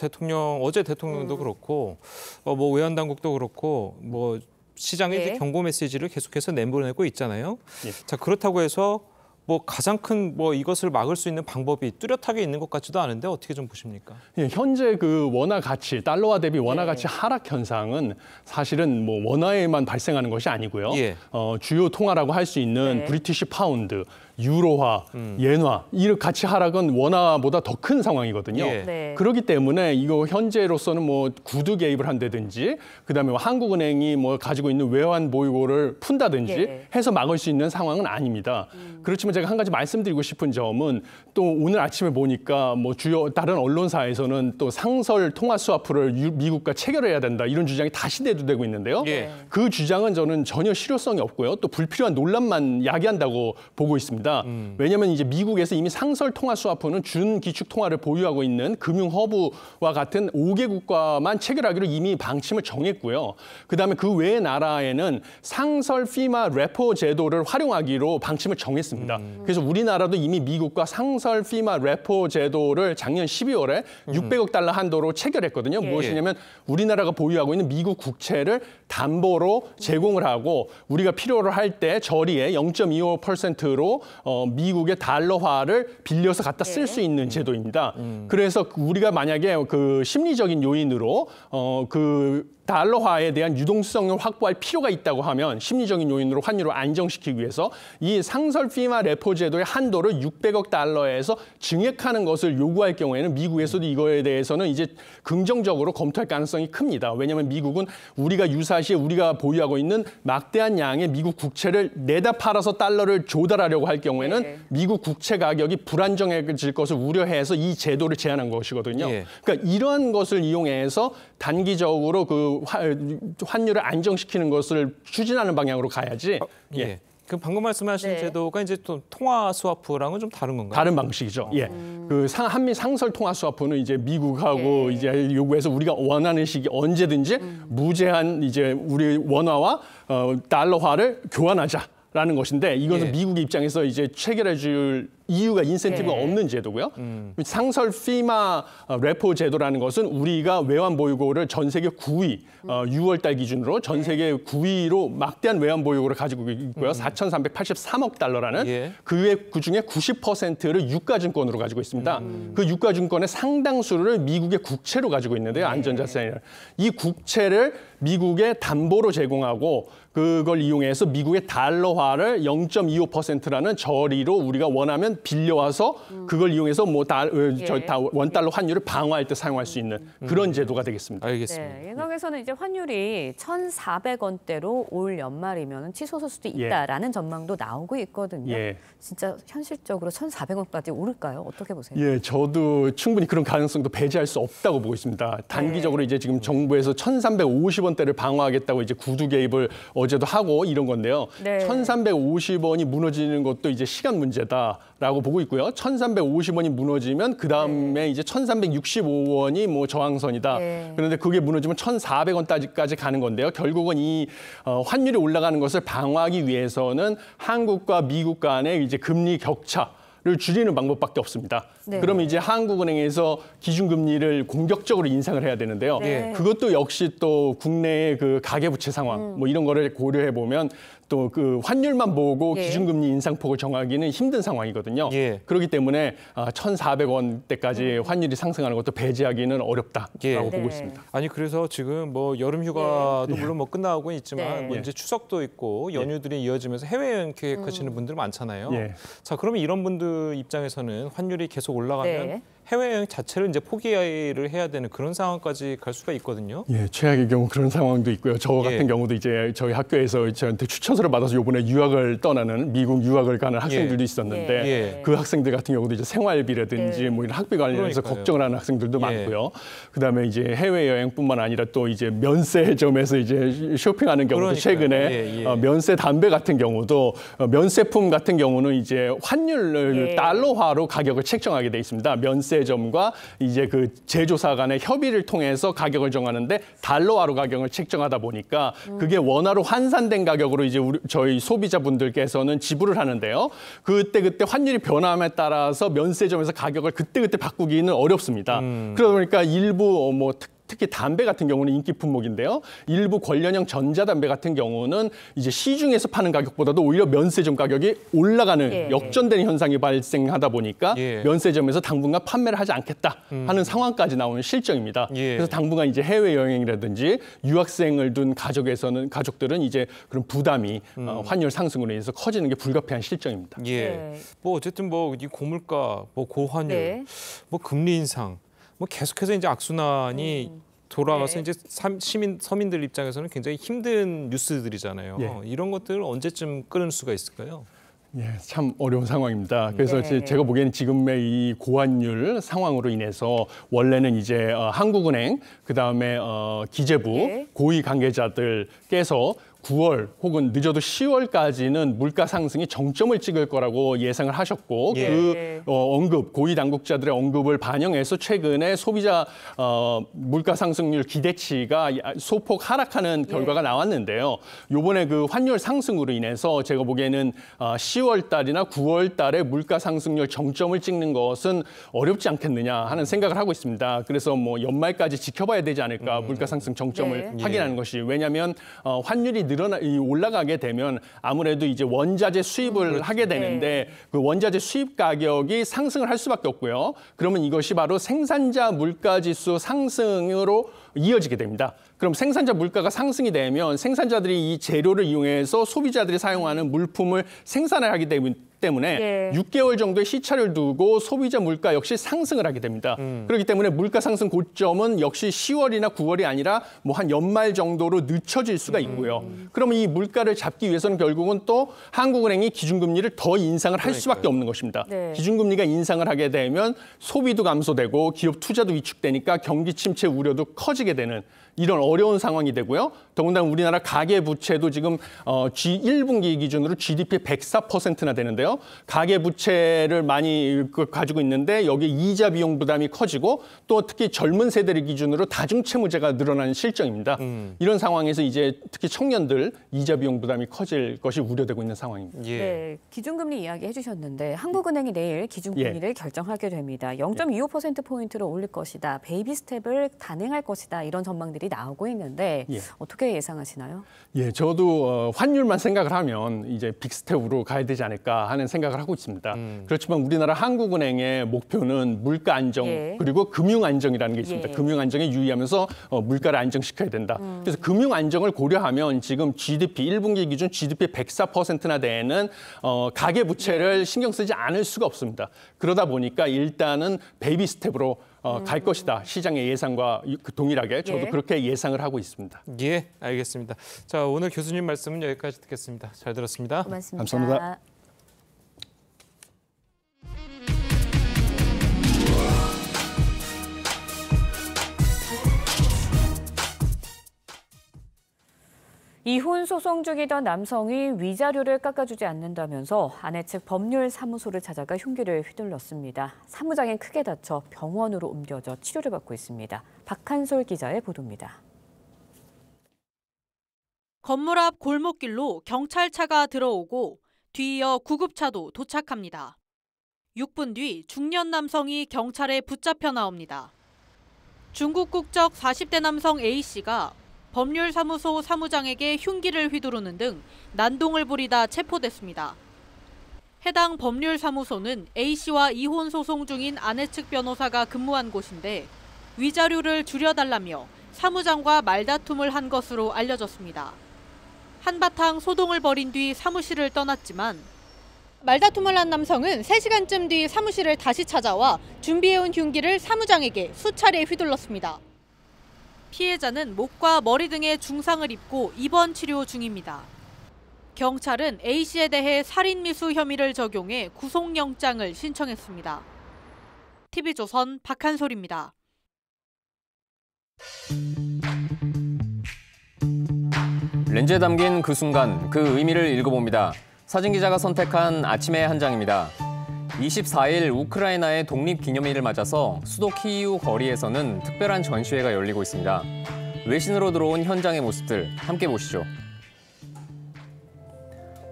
어제 대통령도 그렇고 뭐 외환 당국도 그렇고 뭐 시장에 이제 경고 메시지를 계속해서 내보내고 있잖아요. 자, 그렇다고 해서 뭐 가장 큰 뭐 이것을 막을 수 있는 방법이 뚜렷하게 있는 것 같지도 않은데 어떻게 좀 보십니까? 예, 현재 그 원화 가치, 달러화 대비 원화 가치 하락 현상은 사실은 뭐 원화에만 발생하는 것이 아니고요. 주요 통화라고 할 수 있는 브리티시 파운드, 유로화, 엔화 이 가치 하락은 원화보다 더 큰 상황이거든요. 그렇기 때문에 이거 현재로서는 뭐 구두 개입을 한다든지 그다음에 한국은행이 뭐 가지고 있는 외환 보유고를 푼다든지 해서 막을 수 있는 상황은 아닙니다. 그렇지만 제가 한 가지 말씀드리고 싶은 점은 또 오늘 아침에 보니까 뭐 주요 다른 언론사에서는 또 상설 통화 스와프를 미국과 체결해야 된다 이런 주장이 다시 대두되고 있는데요. 그 주장은 저는 전혀 실효성이 없고요. 또 불필요한 논란만 야기한다고 보고 있습니다. 왜냐하면 이제 미국에서 이미 상설 통화 스와프는 준기축 통화를 보유하고 있는 금융 허브와 같은 5개국과만 체결하기로 이미 방침을 정했고요. 그다음에 그 외의 나라에는 상설 피마 레포 제도를 활용하기로 방침을 정했습니다. 그래서 우리나라도 이미 미국과 상설 피마 레포 제도를 작년 12월에 600억 달러 한도로 체결했거든요. 무엇이냐면 우리나라가 보유하고 있는 미국 국채를 담보로 제공을 하고 우리가 필요로 할 때 저리에 0.25%로 미국의 달러화를 빌려서 갖다 쓸 수 있는 제도입니다. 그래서 우리가 만약에 그 심리적인 요인으로 그 달러화에 대한 유동성을 확보할 필요가 있다고 하면 심리적인 요인으로 환율을 안정시키기 위해서 이 상설 피마 레포 제도의 한도를 600억 달러에서 증액하는 것을 요구할 경우에는 미국에서도 이거에 대해서는 이제 긍정적으로 검토할 가능성이 큽니다. 왜냐하면 미국은 우리가 유사시에 우리가 보유하고 있는 막대한 양의 미국 국채를 내다 팔아서 달러를 조달하려고 할 경우에는 미국 국채 가격이 불안정해질 것을 우려해서 이 제도를 제안한 것이거든요. 그러니까 이러한 것을 이용해서 단기적으로 그 환율을 안정시키는 것을 추진하는 방향으로 가야지. 그 방금 말씀하신 제도가 이제 또 통화 스와프랑은 좀 다른 건가요? 다른 방식이죠. 그 한미 상설 통화 스와프는 이제 미국하고 이제 요구해서 우리가 원하는 시기 언제든지 무제한 이제 우리 원화와 달러화를 교환하자라는 것인데 이것은 미국 입장에서 이제 체결해 줄 이유가 인센티브가 없는 제도고요. 상설 피마 레포 제도라는 것은 우리가 외환 보유고를 전 세계 9위, 6월 달 기준으로 전 세계 9위로 막대한 외환 보유고를 가지고 있고요. 4,383억 달러라는 그중에 90%를 유가증권으로 가지고 있습니다. 그 유가증권의 상당수를 미국의 국채로 가지고 있는데요. 안전자산이라는. 이 국채를 미국의 담보로 제공하고 그걸 이용해서 미국의 달러화를 0.25%라는 저리로 우리가 원하면 빌려와서 그걸 이용해서 뭐 원달러 환율을 방어할 때 사용할 수 있는 그런 제도가 되겠습니다. 알겠습니다. 네, 예각에서는 이제 환율이 1,400원대로 올 연말이면 치솟을 수도 있다라는 전망도 나오고 있거든요. 진짜 현실적으로 1,400원까지 오를까요? 어떻게 보세요? 예, 저도 충분히 그런 가능성도 배제할 수 없다고 보고 있습니다. 단기적으로 이제 지금 정부에서 1,350원대를 방어하겠다고 이제 구두 개입을 어제도 하고 이런 건데요. 1,350원이 무너지는 것도 이제 시간 문제다라고 보고 있고요. 1,350원이 무너지면 그다음에 이제 1,365원이 뭐 저항선이다. 그런데 그게 무너지면 1,400원까지 가는 건데요. 결국은 이 환율이 올라가는 것을 방어하기 위해서는 한국과 미국 간의 이제 금리 격차 를 줄이는 방법밖에 없습니다. 그러면 이제 한국은행에서 기준금리를 공격적으로 인상을 해야 되는데요. 그것도 역시 또 국내의 그 가계부채 상황 뭐 이런 거를 고려해 보면 또 그 환율만 보고 기준금리 인상폭을 정하기는 힘든 상황이거든요. 그렇기 때문에 1,400원대까지 환율이 상승하는 것도 배제하기는 어렵다라고 보고 있습니다. 아니 그래서 지금 뭐 여름 휴가도 물론 뭐 끝나고는 있지만 뭐 이제 추석도 있고 연휴들이 이어지면서 해외여행 계획하시는 분들 많잖아요. 자 그러면 이런 분들 입장에서는 환율이 계속 올라가면 해외여행 자체를 이제 포기를 해야 되는 그런 상황까지 갈 수가 있거든요. 예, 최악의 경우 그런 상황도 있고요. 저 같은 경우도 이제 저희 학교에서 저한테 추천서를 받아서 이번에 유학을 떠나는 미국 유학을 가는 학생들도 있었는데 그 학생들 같은 경우도 이제 생활비라든지 뭐 이런 학비 관련해서 걱정을 하는 학생들도 많고요. 그다음에 이제 해외여행뿐만 아니라 또 이제 면세점에서 이제 쇼핑하는 경우도 최근에 면세 담배 같은 경우도 면세품 같은 경우는 이제 환율을 달러화로 가격을 책정하게 돼 있습니다. 면세 점과 이제 그 제조사 간의 협의를 통해서 가격을 정하는데 달러화로 가격을 책정하다 보니까 그게 원화로 환산된 가격으로 이제 저희 소비자분들께서는 지불을 하는데요. 그때 환율이 변함에 따라서 면세점에서 가격을 그때 바꾸기는 어렵습니다. 그러다 보니까 일부 뭐 특히 담배 같은 경우는 인기 품목인데요. 일부 관련형 전자담배 같은 경우는 이제 시중에서 파는 가격보다도 오히려 면세점 가격이 올라가는 역전되는 현상이 발생하다 보니까 면세점에서 당분간 판매를 하지 않겠다 하는 상황까지 나오는 실정입니다. 그래서 당분간 이제 해외여행이라든지 유학생을 둔 가족들은 이제 그런 부담이 환율 상승으로 인해서 커지는 게 불가피한 실정입니다. 뭐 어쨌든 뭐 이 고물가, 뭐 고환율, 뭐 금리 인상. 뭐 계속해서 이제 악순환이 돌아가서 이제 서민들 입장에서는 굉장히 힘든 뉴스들이잖아요. 이런 것들을 언제쯤 끊을 수가 있을까요? 참 어려운 상황입니다. 그래서 제가 보기에는 지금의 이 고환율 상황으로 인해서 원래는 이제 한국은행, 그다음에 기재부, 고위 관계자들께서 9월 혹은 늦어도 10월까지는 물가 상승이 정점을 찍을 거라고 예상을 하셨고 그 언급, 고위 당국자들의 언급을 반영해서 최근에 소비자 물가 상승률 기대치가 소폭 하락하는 결과가 나왔는데요. 요번에 그 환율 상승으로 인해서 제가 보기에는 10월 달이나 9월 달에 물가 상승률 정점을 찍는 것은 어렵지 않겠느냐 하는 생각을 하고 있습니다. 그래서 뭐 연말까지 지켜봐야 되지 않을까 물가 상승 정점을 확인하는 것이. 왜냐하면 환율이 올라가게 되면 아무래도 이제 원자재 수입을 하게 되는데 그 원자재 수입 가격이 상승을 할 수밖에 없고요. 그러면 이것이 바로 생산자 물가지수 상승으로 이어지게 됩니다. 그럼 생산자 물가가 상승이 되면 생산자들이 이 재료를 이용해서 소비자들이 사용하는 물품을 생산을 하기 때문에 6개월 정도의 시차를 두고 소비자 물가 역시 상승을 하게 됩니다. 그렇기 때문에 물가 상승 고점은 역시 10월이나 9월이 아니라 뭐 한 연말 정도로 늦춰질 수가 있고요. 그러면 이 물가를 잡기 위해서는 결국은 또 한국은행이 기준금리를 더 인상을 할 수밖에 없는 것입니다. 기준금리가 인상을 하게 되면 소비도 감소되고 기업 투자도 위축되니까 경기 침체 우려도 커지게 되는 이런 어려운 상황이 되고요. 더군다나 우리나라 가계부채도 지금 G1분기 기준으로 GDP 104%나 되는데요. 거예요. 가계부채를 많이 가지고 있는데 여기 이자 비용 부담이 커지고 또 특히 젊은 세대를 기준으로 다중채무제가 늘어나는 실정입니다. 이런 상황에서 이제 특히 청년들 이자 비용 부담이 커질 것이 우려되고 있는 상황입니다. 예. 네, 기준금리 이야기 해주셨는데 한국은행이 내일 기준금리를 결정하게 됩니다. 0.25%포인트로 올릴 것이다, 베이비 스텝을 단행할 것이다 이런 전망들이 나오고 있는데 어떻게 예상하시나요? 예, 저도 환율만 생각을 하면 이제 빅스텝으로 가야 되지 않을까 하는 생각을 하고 있습니다. 그렇지만 우리나라 한국은행의 목표는 물가 안정 그리고 금융 안정이라는 게 있습니다. 금융 안정에 유의하면서 물가를 안정시켜야 된다. 그래서 금융 안정을 고려하면 지금 GDP 1분기 기준 GDP 104%나 되는 가계부채를 신경 쓰지 않을 수가 없습니다. 그러다 보니까 일단은 베이비 스텝으로 갈 것이다. 시장의 예상과 동일하게 저도 그렇게 예상을 하고 있습니다. 예, 알겠습니다. 자, 오늘 교수님 말씀은 여기까지 듣겠습니다. 잘 들었습니다. 고맙습니다. 감사합니다. 이혼 소송 중이던 남성이 위자료를 깎아주지 않는다면서 아내 측 법률사무소를 찾아가 흉기를 휘둘렀습니다. 사무장엔 크게 다쳐 병원으로 옮겨져 치료를 받고 있습니다. 박한솔 기자의 보도입니다. 건물 앞 골목길로 경찰차가 들어오고 뒤이어 구급차도 도착합니다. 6분 뒤 중년 남성이 경찰에 붙잡혀 나옵니다. 중국 국적 40대 남성 A씨가 법률사무소 사무장에게 흉기를 휘두르는 등 난동을 부리다 체포됐습니다. 해당 법률사무소는 A씨와 이혼 소송 중인 아내 측 변호사가 근무한 곳인데 위자료를 줄여달라며 사무장과 말다툼을 한 것으로 알려졌습니다. 한바탕 소동을 벌인 뒤 사무실을 떠났지만 말다툼을 한 남성은 3시간쯤 뒤 사무실을 다시 찾아와 준비해온 흉기를 사무장에게 수차례 휘둘렀습니다. 피해자는 목과 머리 등에 중상을 입고 입원 치료 중입니다. 경찰은 A씨에 대해 살인미수 혐의를 적용해 구속영장을 신청했습니다. TV조선 박한솔입니다. 렌즈에 담긴 그 순간, 그 의미를 읽어봅니다. 사진기자가 선택한 아침의 한 장입니다. 24일 우크라이나의 독립기념일을 맞아서 수도 키이우 거리에서는 특별한 전시회가 열리고 있습니다. 외신으로 들어온 현장의 모습들 함께 보시죠.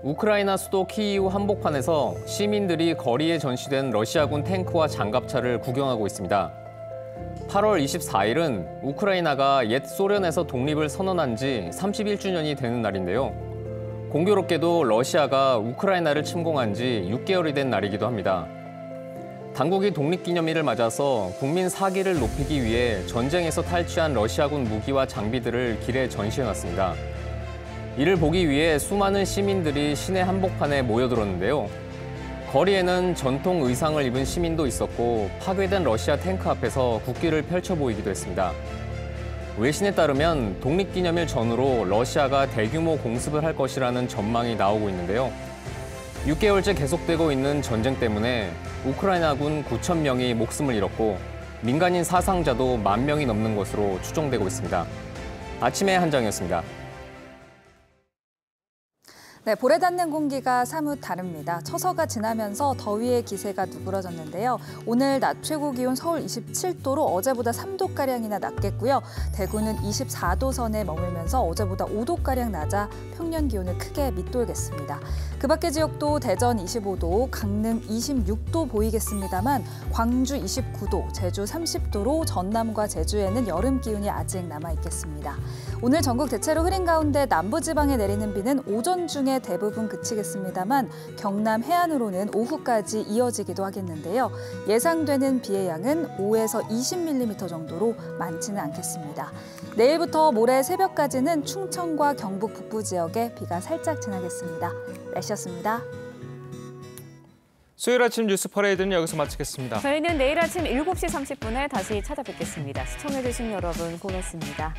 우크라이나 수도 키이우 한복판에서 시민들이 거리에 전시된 러시아군 탱크와 장갑차를 구경하고 있습니다. 8월 24일은 우크라이나가 옛 소련에서 독립을 선언한 지 31주년이 되는 날인데요. 공교롭게도 러시아가 우크라이나를 침공한 지 6개월이 된 날이기도 합니다. 당국이 독립기념일을 맞아서 국민 사기를 높이기 위해 전쟁에서 탈취한 러시아군 무기와 장비들을 길에 전시해놨습니다. 이를 보기 위해 수많은 시민들이 시내 한복판에 모여들었는데요. 거리에는 전통 의상을 입은 시민도 있었고 파괴된 러시아 탱크 앞에서 국기를 펼쳐 보이기도 했습니다. 외신에 따르면 독립기념일 전후로 러시아가 대규모 공습을 할 것이라는 전망이 나오고 있는데요. 6개월째 계속되고 있는 전쟁 때문에 우크라이나군 9,000명이 목숨을 잃었고 민간인 사상자도 10,000명이 넘는 것으로 추정되고 있습니다. 아침의 한 장이었습니다. 네, 볼에 닿는 공기가 사뭇 다릅니다. 처서가 지나면서 더위의 기세가 누그러졌는데요. 오늘 낮 최고 기온 서울 27도로 어제보다 3도가량이나 낮겠고요. 대구는 24도 선에 머물면서 어제보다 5도가량 낮아 평년 기온을 크게 밑돌겠습니다. 그 밖의 지역도 대전 25도, 강릉 26도 보이겠습니다만 광주 29도, 제주 30도로 전남과 제주에는 여름 기운이 아직 남아있겠습니다. 오늘 전국 대체로 흐린 가운데 남부지방에 내리는 비는 오전 중에 대부분 그치겠습니다만 경남 해안으로는 오후까지 이어지기도 하겠는데요. 예상되는 비의 양은 5에서 20mm 정도로 많지는 않겠습니다. 내일부터 모레 새벽까지는 충청과 경북 북부 지역에 비가 살짝 지나겠습니다. 날씨였습니다. 수요일 아침 뉴스 퍼레이드는 여기서 마치겠습니다. 저희는 내일 아침 7시 30분에 다시 찾아뵙겠습니다. 시청해주신 여러분 고맙습니다.